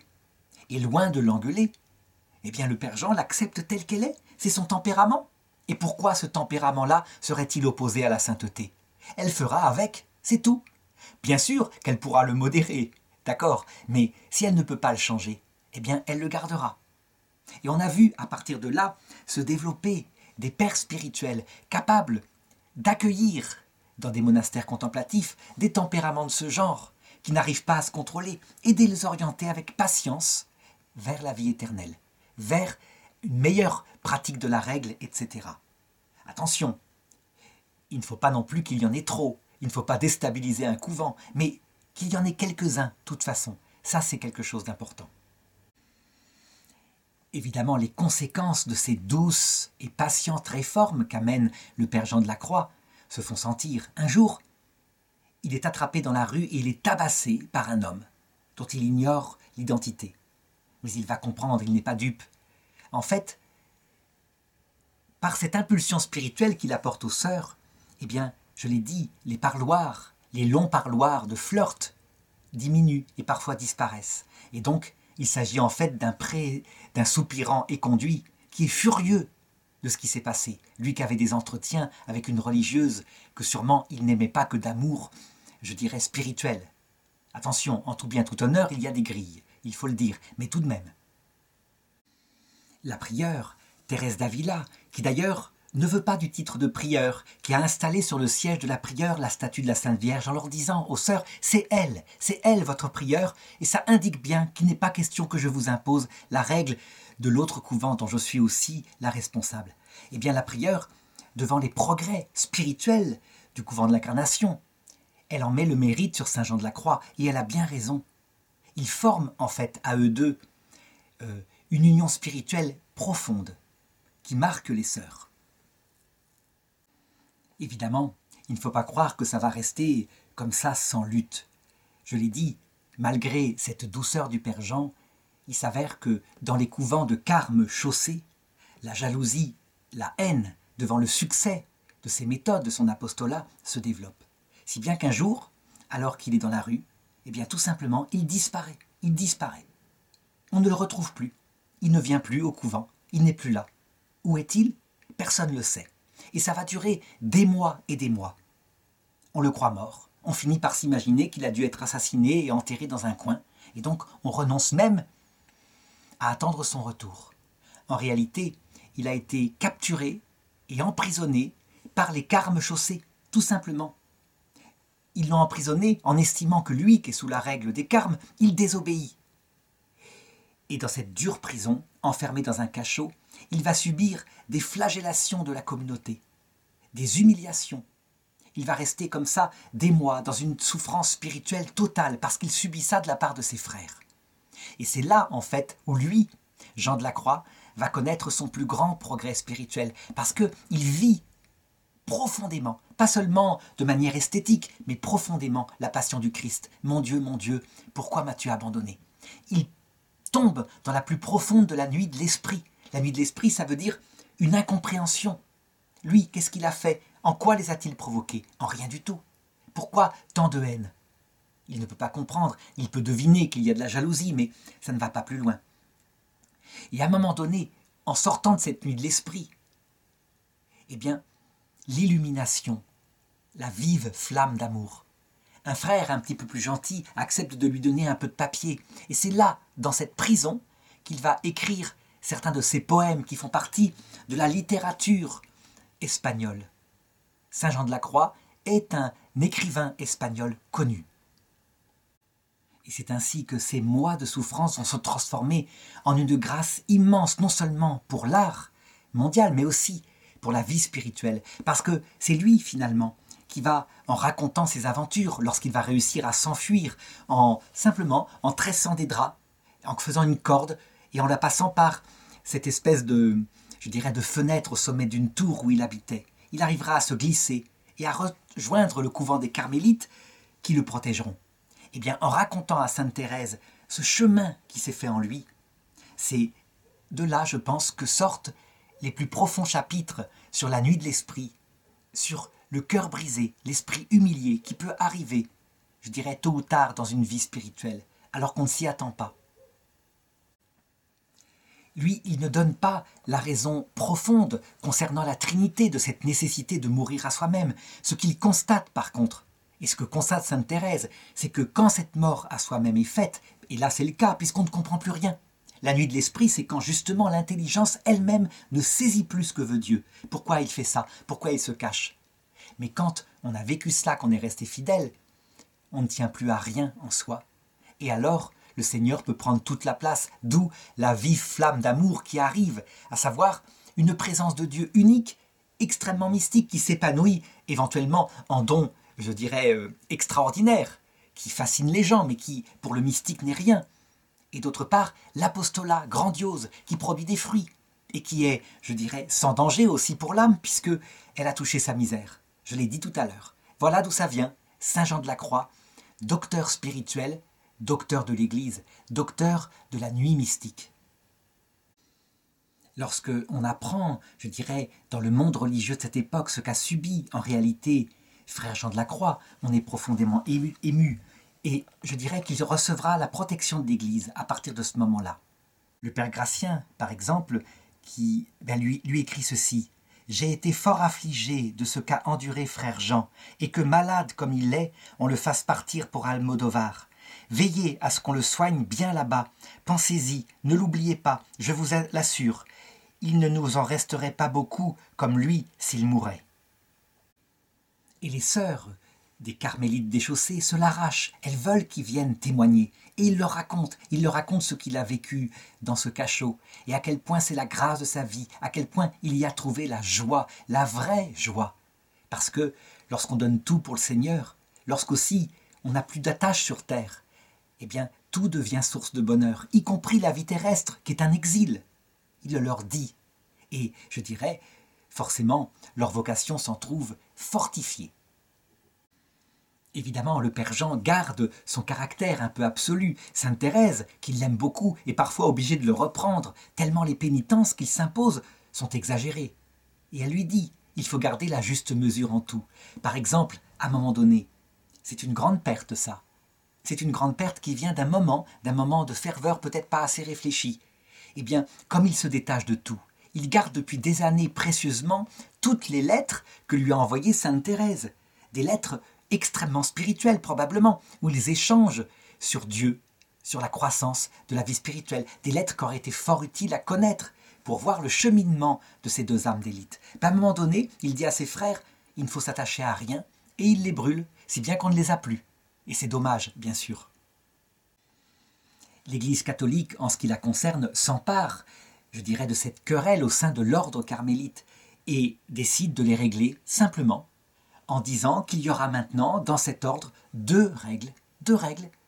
Et loin de l'engueuler, eh bien le Père Jean l'accepte telle qu'elle est. C'est son tempérament. Et pourquoi ce tempérament-là serait-il opposé à la sainteté? Elle fera avec, c'est tout. Bien sûr qu'elle pourra le modérer, d'accord, mais si elle ne peut pas le changer, eh bien elle le gardera. Et on a vu à partir de là se développer des pères spirituels capables d'accueillir dans des monastères contemplatifs des tempéraments de ce genre qui n'arrivent pas à se contrôler et de les orienter avec patience vers la vie éternelle, vers une meilleure pratique de la règle, etc. Attention, il ne faut pas non plus qu'il y en ait trop, il ne faut pas déstabiliser un couvent, mais qu'il y en ait quelques-uns, de toute façon, ça c'est quelque chose d'important. Évidemment, les conséquences de ces douces et patientes réformes qu'amène le Père Jean de la Croix se font sentir. Un jour, il est attrapé dans la rue et il est tabassé par un homme dont il ignore l'identité. Mais il va comprendre, il n'est pas dupe. En fait, par cette impulsion spirituelle qu'il apporte aux sœurs, eh bien, je l'ai dit, les longs parloirs de flirt diminuent et parfois disparaissent. Et donc, il s'agit en fait d'un soupirant éconduit qui est furieux de ce qui s'est passé. Lui qui avait des entretiens avec une religieuse que sûrement il n'aimait pas que d'amour, je dirais, spirituel. Attention, en tout bien, tout honneur, il y a des grilles, il faut le dire, mais tout de même. La prieure, Thérèse d'Avila, qui d'ailleurs ne veut pas du titre de prieure, qui a installé sur le siège de la prieure la statue de la Sainte Vierge en leur disant aux sœurs « c'est elle votre prieure » et ça indique bien qu'il n'est pas question que je vous impose la règle de l'autre couvent dont je suis aussi la responsable. Eh bien la prieure, devant les progrès spirituels du couvent de l'incarnation, elle en met le mérite sur Saint Jean de la Croix et elle a bien raison. Ils forment en fait à eux deux une union spirituelle profonde qui marque les sœurs. Évidemment, il ne faut pas croire que ça va rester comme ça sans lutte. Je l'ai dit, malgré cette douceur du Père Jean, il s'avère que dans les couvents de Carme chaussée, la jalousie, la haine devant le succès de ses méthodes, de son apostolat, se développe. Si bien qu'un jour, alors qu'il est dans la rue, eh bien tout simplement, il disparaît. On ne le retrouve plus. Il ne vient plus au couvent. Il n'est plus là. Où est-il? Personne ne le sait. Et ça va durer des mois et des mois. On le croit mort. On finit par s'imaginer qu'il a dû être assassiné et enterré dans un coin. Et donc, on renonce même à attendre son retour. En réalité, il a été capturé et emprisonné par les carmes chaussés, tout simplement. Ils l'ont emprisonné en estimant que lui, qui est sous la règle des carmes, il désobéit. Et dans cette dure prison, enfermé dans un cachot, il va subir des flagellations de la communauté, des humiliations. Il va rester comme ça des mois dans une souffrance spirituelle totale parce qu'il subit ça de la part de ses frères. Et c'est là, en fait, où lui, Jean de la Croix, va connaître son plus grand progrès spirituel parce qu'il vit profondément, pas seulement de manière esthétique, mais profondément la passion du Christ. « Mon Dieu, pourquoi m'as-tu abandonné ?» Il tombe dans la plus profonde de la nuit de l'esprit. La nuit de l'esprit, ça veut dire une incompréhension. Lui, qu'est-ce qu'il a fait? En quoi les a-t-il provoqués? En rien du tout. Pourquoi tant de haine? Il ne peut pas comprendre, il peut deviner qu'il y a de la jalousie, mais ça ne va pas plus loin. Et à un moment donné, en sortant de cette nuit de l'esprit, eh bien, l'illumination, la vive flamme d'amour. Un frère un petit peu plus gentil accepte de lui donner un peu de papier. Et c'est là, dans cette prison, qu'il va écrire certains de ses poèmes qui font partie de la littérature espagnole. Saint Jean de la Croix est un écrivain espagnol connu. Et c'est ainsi que ces mois de souffrance vont se transformer en une grâce immense, non seulement pour l'art mondial, mais aussi pour la vie spirituelle. Parce que c'est lui, finalement, qui va, en racontant ses aventures, lorsqu'il va réussir à s'enfuir, simplement en tressant des draps, en faisant une corde, et en la passant par cette espèce de, je dirais, de fenêtre au sommet d'une tour où il habitait. Il arrivera à se glisser et à rejoindre le couvent des Carmélites qui le protégeront. Eh bien, en racontant à Sainte Thérèse ce chemin qui s'est fait en lui, c'est de là, je pense, que sortent les plus profonds chapitres sur la nuit de l'esprit, sur le cœur brisé, l'esprit humilié qui peut arriver, je dirais, tôt ou tard dans une vie spirituelle, alors qu'on ne s'y attend pas. Lui, il ne donne pas la raison profonde concernant la Trinité de cette nécessité de mourir à soi-même. Ce qu'il constate, par contre, et ce que constate Sainte Thérèse, c'est que quand cette mort à soi-même est faite, et là c'est le cas puisqu'on ne comprend plus rien, la nuit de l'esprit, c'est quand justement l'intelligence elle-même ne saisit plus ce que veut Dieu. Pourquoi il fait ça? Pourquoi il se cache? Mais quand on a vécu cela, qu'on est resté fidèle, on ne tient plus à rien en soi. Et alors, le Seigneur peut prendre toute la place, d'où la vive flamme d'amour qui arrive, à savoir une présence de Dieu unique, extrêmement mystique, qui s'épanouit éventuellement en dons, je dirais, extraordinaires, qui fascinent les gens, mais qui, pour le mystique, n'est rien. Et d'autre part, l'apostolat grandiose, qui produit des fruits, et qui est, je dirais, sans danger aussi pour l'âme, puisque elle a touché sa misère. Je l'ai dit tout à l'heure. Voilà d'où ça vient, Saint Jean de la Croix, docteur spirituel, docteur de l'Église, docteur de la nuit mystique. Lorsque on apprend, je dirais, dans le monde religieux de cette époque, ce qu'a subi en réalité Frère Jean de la Croix, on est profondément ému. Et je dirais qu'il recevra la protection de l'Église à partir de ce moment-là. Le Père Gracien, par exemple, qui lui écrit ceci. « J'ai été fort affligé de ce qu'a enduré Frère Jean, et que malade comme il est, on le fasse partir pour Almodovar. Veillez à ce qu'on le soigne bien là-bas. Pensez-y, ne l'oubliez pas, je vous l'assure. Il ne nous en resterait pas beaucoup comme lui s'il mourait. » Et les sœurs des Carmélites déchaussées se l'arrachent. Elles veulent qu'il vienne témoigner. Et il leur raconte ce qu'il a vécu dans ce cachot. Et à quel point c'est la grâce de sa vie, à quel point il y a trouvé la joie, la vraie joie. Parce que lorsqu'on donne tout pour le Seigneur, lorsqu'aussi on n'a plus d'attache sur terre, eh bien, tout devient source de bonheur, y compris la vie terrestre, qui est un exil. Il le leur dit. Et, je dirais, forcément, leur vocation s'en trouve fortifiée. Évidemment, le Père Jean garde son caractère un peu absolu. Sainte Thérèse, qui l'aime beaucoup, est parfois obligée de le reprendre, tellement les pénitences qu'il s'impose sont exagérées. Et elle lui dit, il faut garder la juste mesure en tout. Par exemple, à un moment donné, c'est une grande perte, ça. C'est une grande perte qui vient d'un moment de ferveur peut-être pas assez réfléchi. Eh bien, comme il se détache de tout, il garde depuis des années précieusement toutes les lettres que lui a envoyées Sainte Thérèse. Des lettres extrêmement spirituelles, probablement, où ils échangent sur Dieu, sur la croissance de la vie spirituelle. Des lettres qui auraient été fort utiles à connaître pour voir le cheminement de ces deux âmes d'élite. À un moment donné, il dit à ses frères, il ne faut s'attacher à rien, et il les brûle, si bien qu'on ne les a plus. Et c'est dommage, bien sûr. L'Église catholique, en ce qui la concerne, s'empare, je dirais, de cette querelle au sein de l'ordre carmélite et décide de les régler simplement en disant qu'il y aura maintenant, dans cet ordre, deux règles,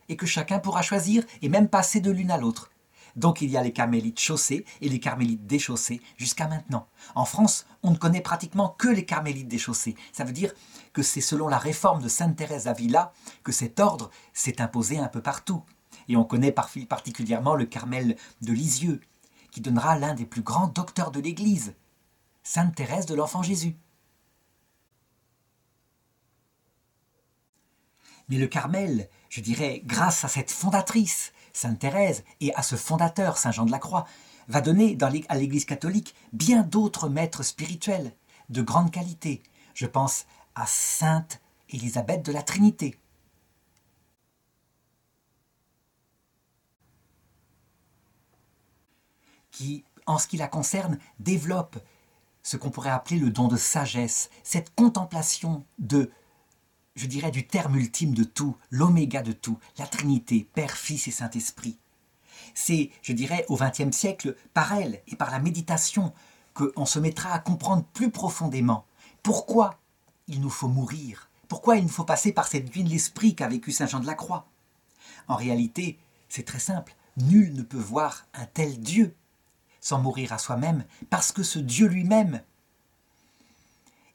et que chacun pourra choisir et même passer de l'une à l'autre. Donc il y a les carmélites chaussés et les carmélites déchaussés jusqu'à maintenant. En France, on ne connaît pratiquement que les carmélites déchaussés. Ça veut dire que c'est selon la réforme de Sainte Thérèse d'Avila que cet ordre s'est imposé un peu partout. Et on connaît particulièrement le Carmel de Lisieux, qui donnera l'un des plus grands docteurs de l'Église, Sainte Thérèse de l'Enfant Jésus. Mais le Carmel, je dirais, grâce à cette fondatrice, Sainte Thérèse, et à ce fondateur, Saint Jean de la Croix, va donner à l'Église catholique bien d'autres maîtres spirituels de grande qualité. Je pense à Sainte Élisabeth de la Trinité. Qui, en ce qui la concerne, développe ce qu'on pourrait appeler le don de sagesse, cette contemplation de, je dirais, du terme ultime de tout, l'oméga de tout, la Trinité, Père, Fils et Saint-Esprit. C'est, je dirais, au XXe siècle, par elle et par la méditation, qu'on se mettra à comprendre plus profondément pourquoi il nous faut mourir, pourquoi il nous faut passer par cette nuit de l'esprit qu'a vécu Saint Jean de la Croix. En réalité, c'est très simple, nul ne peut voir un tel Dieu sans mourir à soi-même, parce que ce Dieu lui-même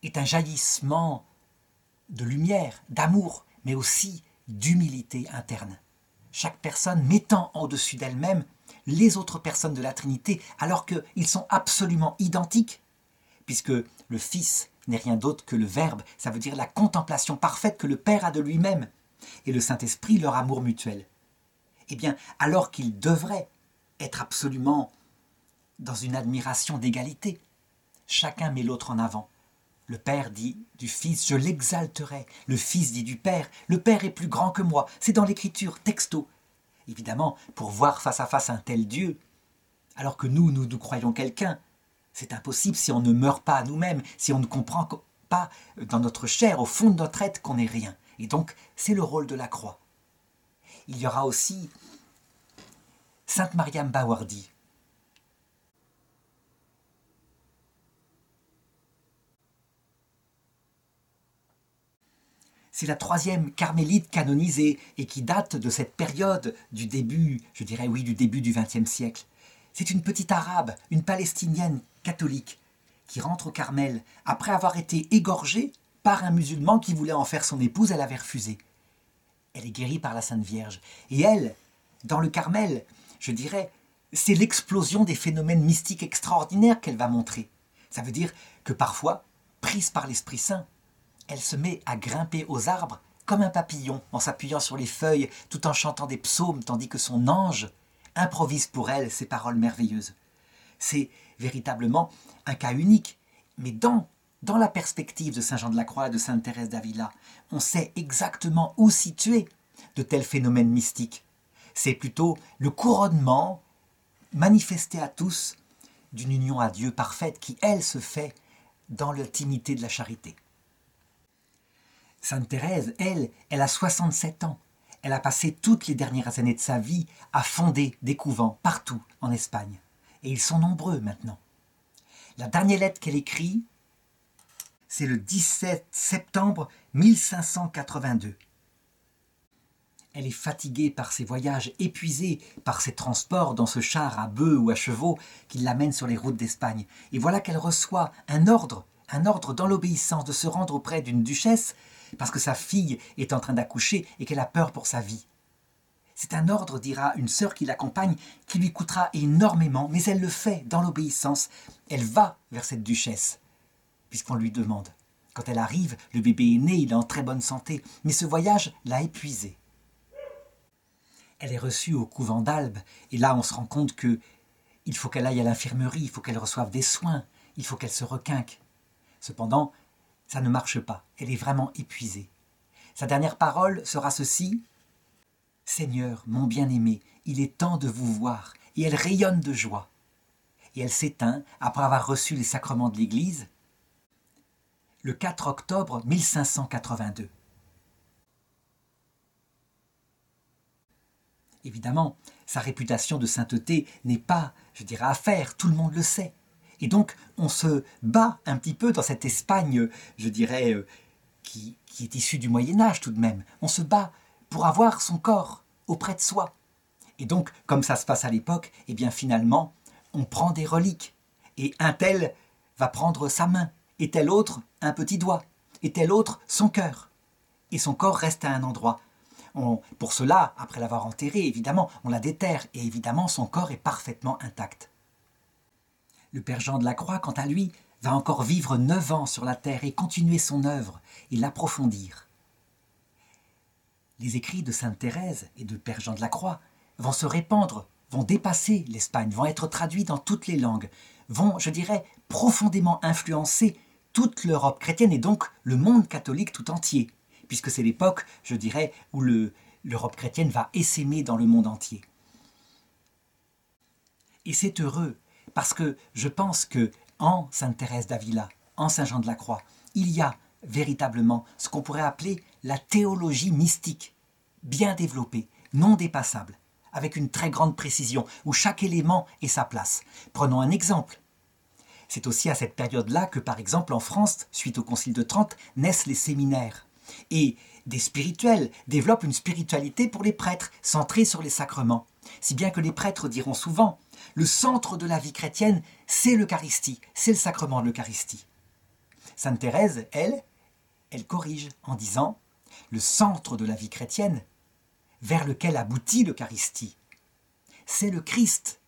est un jaillissement de lumière, d'amour, mais aussi d'humilité interne. Chaque personne mettant au-dessus d'elle-même les autres personnes de la Trinité, alors qu'ils sont absolument identiques, puisque le Fils n'est rien d'autre que le Verbe, ça veut dire la contemplation parfaite que le Père a de lui-même, et le Saint-Esprit leur amour mutuel. Eh bien, alors qu'ils devraient être absolument dans une admiration d'égalité, chacun met l'autre en avant. Le Père dit du Fils, je l'exalterai. Le Fils dit du Père, le Père est plus grand que moi. C'est dans l'Écriture, texto. Évidemment, pour voir face à face un tel Dieu, alors que nous croyons quelqu'un, c'est impossible si on ne meurt pas à nous-mêmes, si on ne comprend pas dans notre chair, au fond de notre être, qu'on n'est rien. Et donc, c'est le rôle de la croix. Il y aura aussi Sainte Mariam Bawardi, c'est la troisième carmélite canonisée et qui date de cette période du début, je dirais oui, du début du XXe siècle. C'est une petite arabe, une palestinienne catholique qui rentre au Carmel après avoir été égorgée par un musulman qui voulait en faire son épouse, elle avait refusé. Elle est guérie par la Sainte Vierge. Et elle, dans le Carmel, je dirais, c'est l'explosion des phénomènes mystiques extraordinaires qu'elle va montrer. Ça veut dire que parfois, prise par l'Esprit Saint, elle se met à grimper aux arbres comme un papillon, en s'appuyant sur les feuilles, tout en chantant des psaumes, tandis que son ange improvise pour elle ces paroles merveilleuses. C'est véritablement un cas unique, mais dans la perspective de Saint Jean de la Croix et de Sainte Thérèse d'Avila, on sait exactement où situer de tels phénomènes mystiques. C'est plutôt le couronnement manifesté à tous d'une union à Dieu parfaite qui, elle, se fait dans l'intimité de la charité. Sainte Thérèse, elle a 67 ans. Elle a passé toutes les dernières années de sa vie à fonder des couvents partout en Espagne. Et ils sont nombreux maintenant. La dernière lettre qu'elle écrit, c'est le 17 septembre 1582. Elle est fatiguée par ses voyages, épuisée par ses transports dans ce char à bœufs ou à chevaux qui l'amène sur les routes d'Espagne. Et voilà qu'elle reçoit un ordre dans l'obéissance de se rendre auprès d'une duchesse parce que sa fille est en train d'accoucher et qu'elle a peur pour sa vie. C'est un ordre, dira une sœur qui l'accompagne, qui lui coûtera énormément, mais elle le fait dans l'obéissance. Elle va vers cette duchesse, puisqu'on lui demande. Quand elle arrive, le bébé est né, il est en très bonne santé, mais ce voyage l'a épuisée. Elle est reçue au couvent d'Albe, et là on se rend compte qu'il faut qu'elle aille à l'infirmerie, il faut qu'elle reçoive des soins, il faut qu'elle se requinque. Cependant, ça ne marche pas, elle est vraiment épuisée. Sa dernière parole sera ceci, « Seigneur, mon bien-aimé, il est temps de vous voir », et elle rayonne de joie. Et elle s'éteint après avoir reçu les sacrements de l'Église, le 4 octobre 1582. Évidemment, sa réputation de sainteté n'est pas, je dirais, à faire, tout le monde le sait. Et donc, on se bat un petit peu dans cette Espagne, je dirais, qui est issue du Moyen-Âge tout de même. On se bat pour avoir son corps auprès de soi. Et donc, comme ça se passe à l'époque, eh bien finalement, on prend des reliques. Et un tel va prendre sa main, et tel autre un petit doigt, et tel autre son cœur. Et son corps reste à un endroit. Pour cela, après l'avoir enterrée, évidemment, on la déterre et évidemment son corps est parfaitement intact. Le Père Jean de la Croix, quant à lui, va encore vivre 9 ans sur la terre et continuer son œuvre et l'approfondir. Les écrits de Sainte Thérèse et de Père Jean de la Croix vont se répandre, vont dépasser l'Espagne, vont être traduits dans toutes les langues, vont, je dirais, profondément influencer toute l'Europe chrétienne et donc le monde catholique tout entier, puisque c'est l'époque, je dirais, où l'Europe chrétienne va essaimer dans le monde entier. Et c'est heureux, parce que je pense que en Sainte Thérèse d'Avila, en Saint Jean de la Croix, il y a véritablement ce qu'on pourrait appeler la théologie mystique, bien développée, non dépassable, avec une très grande précision, où chaque élément est sa place. Prenons un exemple. C'est aussi à cette période-là que, par exemple, en France, suite au Concile de Trente, naissent les séminaires. Et des spirituels développent une spiritualité pour les prêtres, centrée sur les sacrements. Si bien que les prêtres diront souvent, le centre de la vie chrétienne, c'est l'Eucharistie, c'est le sacrement de l'Eucharistie. Sainte Thérèse, elle corrige en disant, le centre de la vie chrétienne, vers lequel aboutit l'Eucharistie, c'est le Christ.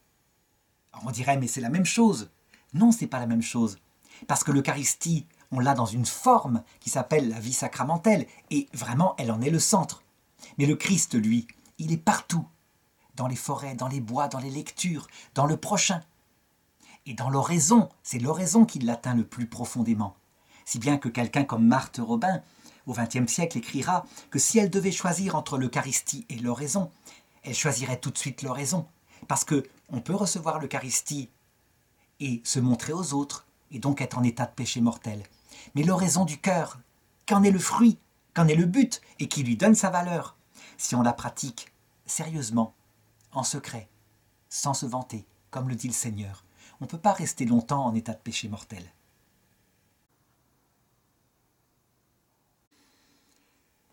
Alors on dirait, mais c'est la même chose. Non, c'est pas la même chose. Parce que l'Eucharistie, on l'a dans une forme qui s'appelle la vie sacramentelle, et vraiment, elle en est le centre. Mais le Christ, lui, il est partout. Dans les forêts, dans les bois, dans les lectures, dans le prochain. Et dans l'oraison, c'est l'oraison qui l'atteint le plus profondément. Si bien que quelqu'un comme Marthe Robin, au XXe siècle, écrira que si elle devait choisir entre l'Eucharistie et l'oraison, elle choisirait tout de suite l'oraison. Parce qu'on peut recevoir l'Eucharistie et se montrer aux autres, et donc être en état de péché mortel. Mais l'oraison du cœur, qu'en est le fruit, qu'en est le but, et qui lui donne sa valeur, si on la pratique sérieusement, en secret, sans se vanter, comme le dit le Seigneur. On ne peut pas rester longtemps en état de péché mortel.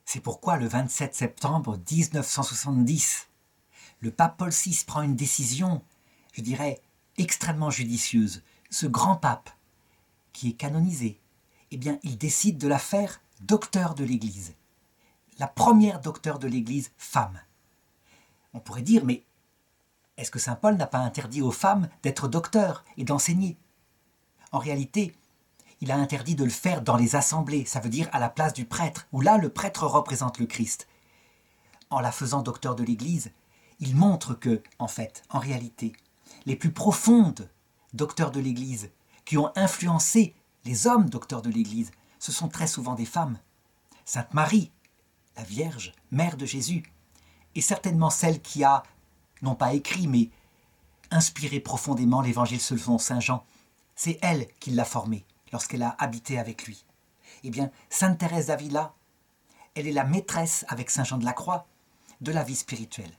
C'est pourquoi le 27 septembre 1970, le pape Paul VI prend une décision, je dirais, extrêmement judicieuse. Ce grand pape, qui est canonisé, eh bien, il décide de la faire docteur de l'Église. La première docteur de l'Église, femme. On pourrait dire, mais est-ce que saint Paul n'a pas interdit aux femmes d'être docteurs et d'enseigner? En réalité, il a interdit de le faire dans les assemblées, ça veut dire à la place du prêtre, où là le prêtre représente le Christ. En la faisant docteur de l'Église, il montre que, en fait, en réalité, les plus profondes docteurs de l'Église, qui ont influencé les hommes docteurs de l'Église, ce sont très souvent des femmes. Sainte Marie, la Vierge, mère de Jésus, et certainement celle qui a, non pas écrit, mais inspiré profondément l'évangile selon saint Jean. C'est elle qui l'a formé, lorsqu'elle a habité avec lui. Eh bien, sainte Thérèse d'Avila, elle est la maîtresse, avec saint Jean de la Croix, de la vie spirituelle.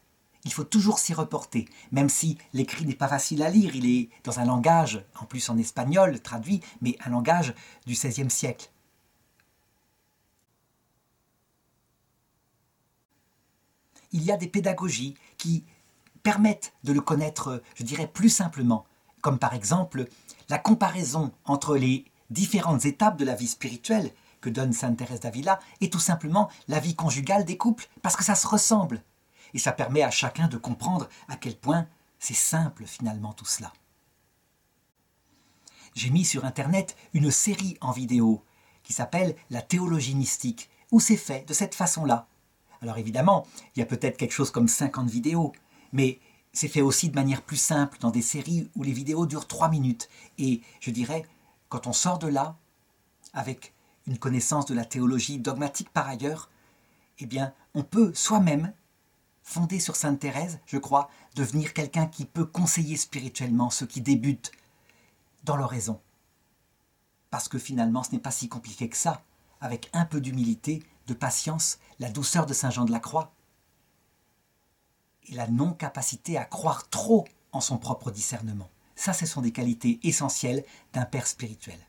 Il faut toujours s'y reporter, même si l'écrit n'est pas facile à lire, il est dans un langage, en plus en espagnol, traduit, mais un langage du XVIe siècle. Il y a des pédagogies qui permettent de le connaître, je dirais, plus simplement, comme par exemple la comparaison entre les différentes étapes de la vie spirituelle que donne sainte Thérèse d'Avila et tout simplement la vie conjugale des couples, parce que ça se ressemble. Et ça permet à chacun de comprendre à quel point c'est simple finalement tout cela. J'ai mis sur internet une série en vidéo qui s'appelle « La théologie mystique » où c'est fait de cette façon-là. Alors évidemment, il y a peut-être quelque chose comme 50 vidéos, mais c'est fait aussi de manière plus simple dans des séries où les vidéos durent 3 minutes. Et je dirais, quand on sort de là, avec une connaissance de la théologie dogmatique par ailleurs, eh bien, on peut soi-même, fondé sur sainte Thérèse, je crois, devenir quelqu'un qui peut conseiller spirituellement ceux qui débutent dans l'oraison. Parce que finalement, ce n'est pas si compliqué que ça, avec un peu d'humilité, de patience, la douceur de saint Jean de la Croix et la non-capacité à croire trop en son propre discernement. Ça, ce sont des qualités essentielles d'un père spirituel.